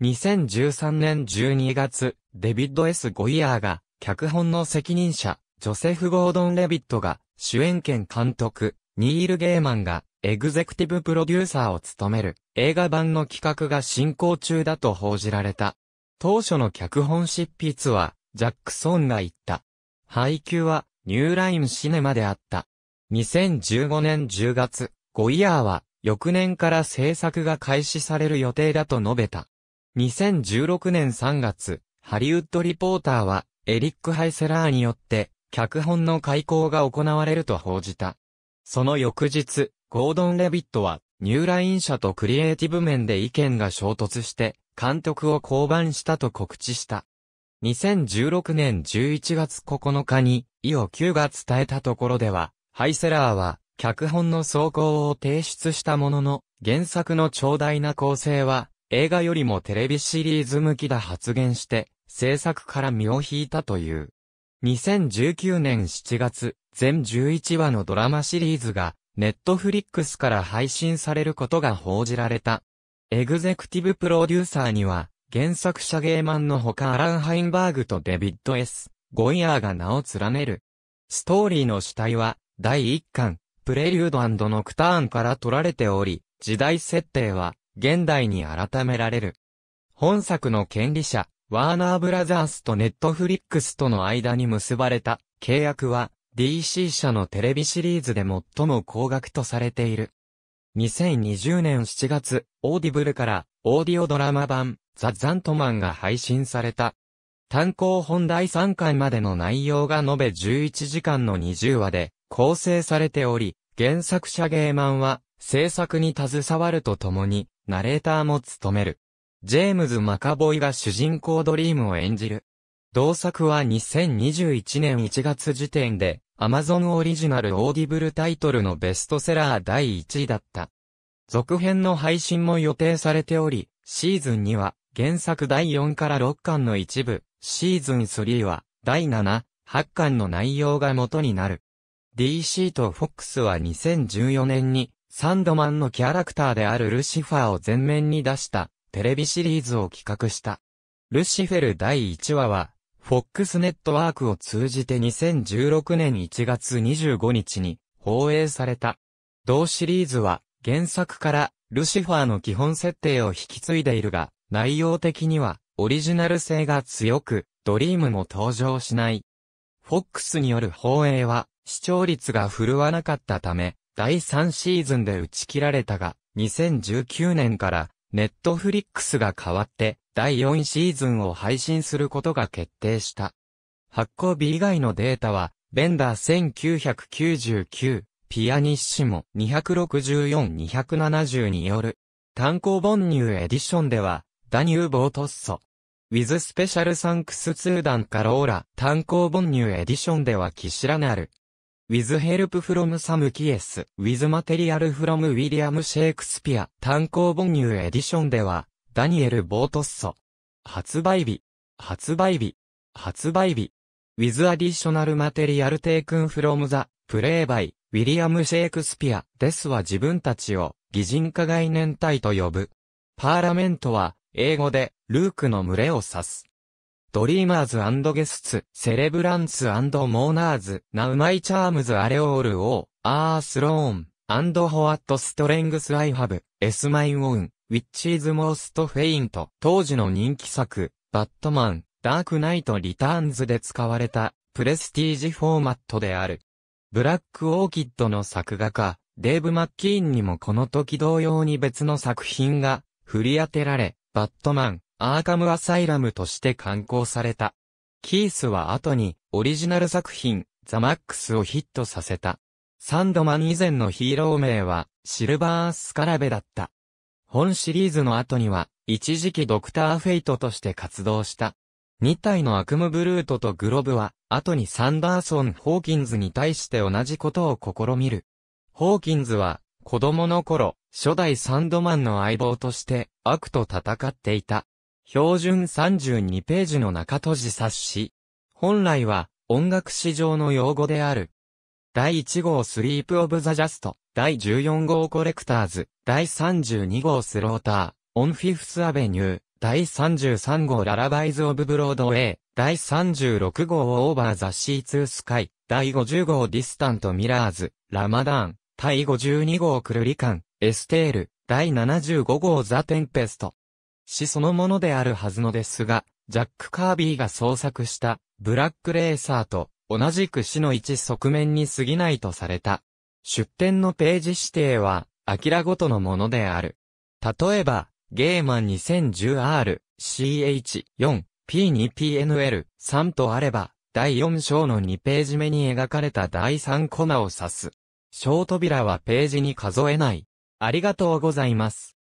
2013年12月、デビッド・S・ゴイヤーが脚本の責任者、ジョセフ・ゴードン・レビットが主演兼監督、ニール・ゲーマンがエグゼクティブプロデューサーを務める映画版の企画が進行中だと報じられた。当初の脚本執筆はジャックソンが言った。配給はニューラインシネマであった。2015年10月、ゴイヤーは翌年から制作が開始される予定だと述べた。2016年3月、ハリウッドリポーターはエリック・ハイセラーによって脚本の改稿が行われると報じた。その翌日、ゴードン・レビットは、ニューライン社とクリエイティブ面で意見が衝突して、監督を降板したと告知した。2016年11月9日に、イオQが伝えたところでは、ハイセラーは、脚本の草稿を提出したものの、原作の長大な構成は、映画よりもテレビシリーズ向きだ発言して、制作から身を引いたという。2019年7月、全11話のドラマシリーズが、ネットフリックスから配信されることが報じられた。エグゼクティブプロデューサーには、原作者ゲーマンのほかアラン・ハインバーグとデビッド・S・ゴイヤーが名を連ねる。ストーリーの主体は、第1巻、プレリュード&ノクターンから取られており、時代設定は、現代に改められる。本作の権利者、ワーナー・ブラザースとネットフリックスとの間に結ばれた契約は、DC 社のテレビシリーズで最も高額とされている。2020年7月、オーディブルからオーディオドラマ版ザ・ザントマンが配信された。単行本第3巻までの内容が延べ11時間の20話で構成されており、原作者ゲーマンは制作に携わるとともにナレーターも務める。ジェームズ・マカボイが主人公ドリームを演じる。同作は2021年1月時点で、Amazon オリジナルオーディブルタイトルのベストセラー第1位だった。続編の配信も予定されており、シーズン2は原作第4から6巻の一部、シーズン3は第7、8巻の内容が元になる。DC と FOX は2014年にサンドマンのキャラクターであるルシファーを前面に出したテレビシリーズを企画した。ルシフェル第1話は、FOX ネットワークを通じて2016年1月25日に放映された。同シリーズは原作からルシファーの基本設定を引き継いでいるが、内容的にはオリジナル性が強く、ドリームも登場しない。FOX による放映は視聴率が振るわなかったため、第3シーズンで打ち切られたが、2019年からネットフリックスが変わって、第4シーズンを配信することが決定した。発行日以外のデータは、ベンダー1999、ピアニッシモ264、270による。単行本ニューエディションでは、ダニューボートッソ。ウィズスペシャルサンクスツーダンカローラ。単行本ニューエディションではキシラナル。ウィズヘルプフロムサムキエス。ウィズマテリアルフロムウィリアムシェイクスピア。単行本ニューエディションでは、ダニエル・ボートッソ。発売日。With additional material taken from the play by William Shakespeare ですは自分たちを擬人化概念体と呼ぶ。パーラメントは英語でルークの群れを指す。ドリーマーズ&ゲスツ、セレブランツ&モーナーズ、ナウマイチャームズアレオールオー、アースローン、アンドホアットストレングスアイハブ、エスマイウォン。Which is most faint 当時の人気作、バットマン、ダークナイトリターンズで使われた、プレスティージフォーマットである。ブラックオーキッドの作画家、デーブ・マッキーンにもこの時同様に別の作品が振り当てられ、バットマン、アーカム・アサイラムとして刊行された。キースは後に、オリジナル作品、ザ・マックスをヒットさせた。サンドマン以前のヒーロー名は、シルバー・スカラベだった。本シリーズの後には、一時期ドクターフェイトとして活動した。2体の悪夢ブルートとグロブは、後にサンダーソン・ホーキンズに対して同じことを試みる。ホーキンズは、子供の頃、初代サンドマンの相棒として、悪と戦っていた。標準32ページの中閉じ冊子。本来は、音楽史上の用語である。第1号スリープオブザジャスト。第14号コレクターズ、第32号スローター、オンフィフスアベニュー、第33号ララバイズ・オブ・ブロードウェイ、第36号オーバー・ザ・シー・ツー・スカイ、第50号ディスタント・ミラーズ、ラマダン、第52号クルリカン、エステール、第75号ザ・テンペスト。詩そのものであるはずのですが、ジャック・カービーが創作した、ブラック・レーサーと、同じく詩の一側面に過ぎないとされた。出典のページ指定は、アキラごとのものである。例えば、ゲーマン 2010R、CH4、P2PNL3 とあれば、第4章の2ページ目に描かれた第3コマを指す。小扉はページに数えない。ありがとうございます。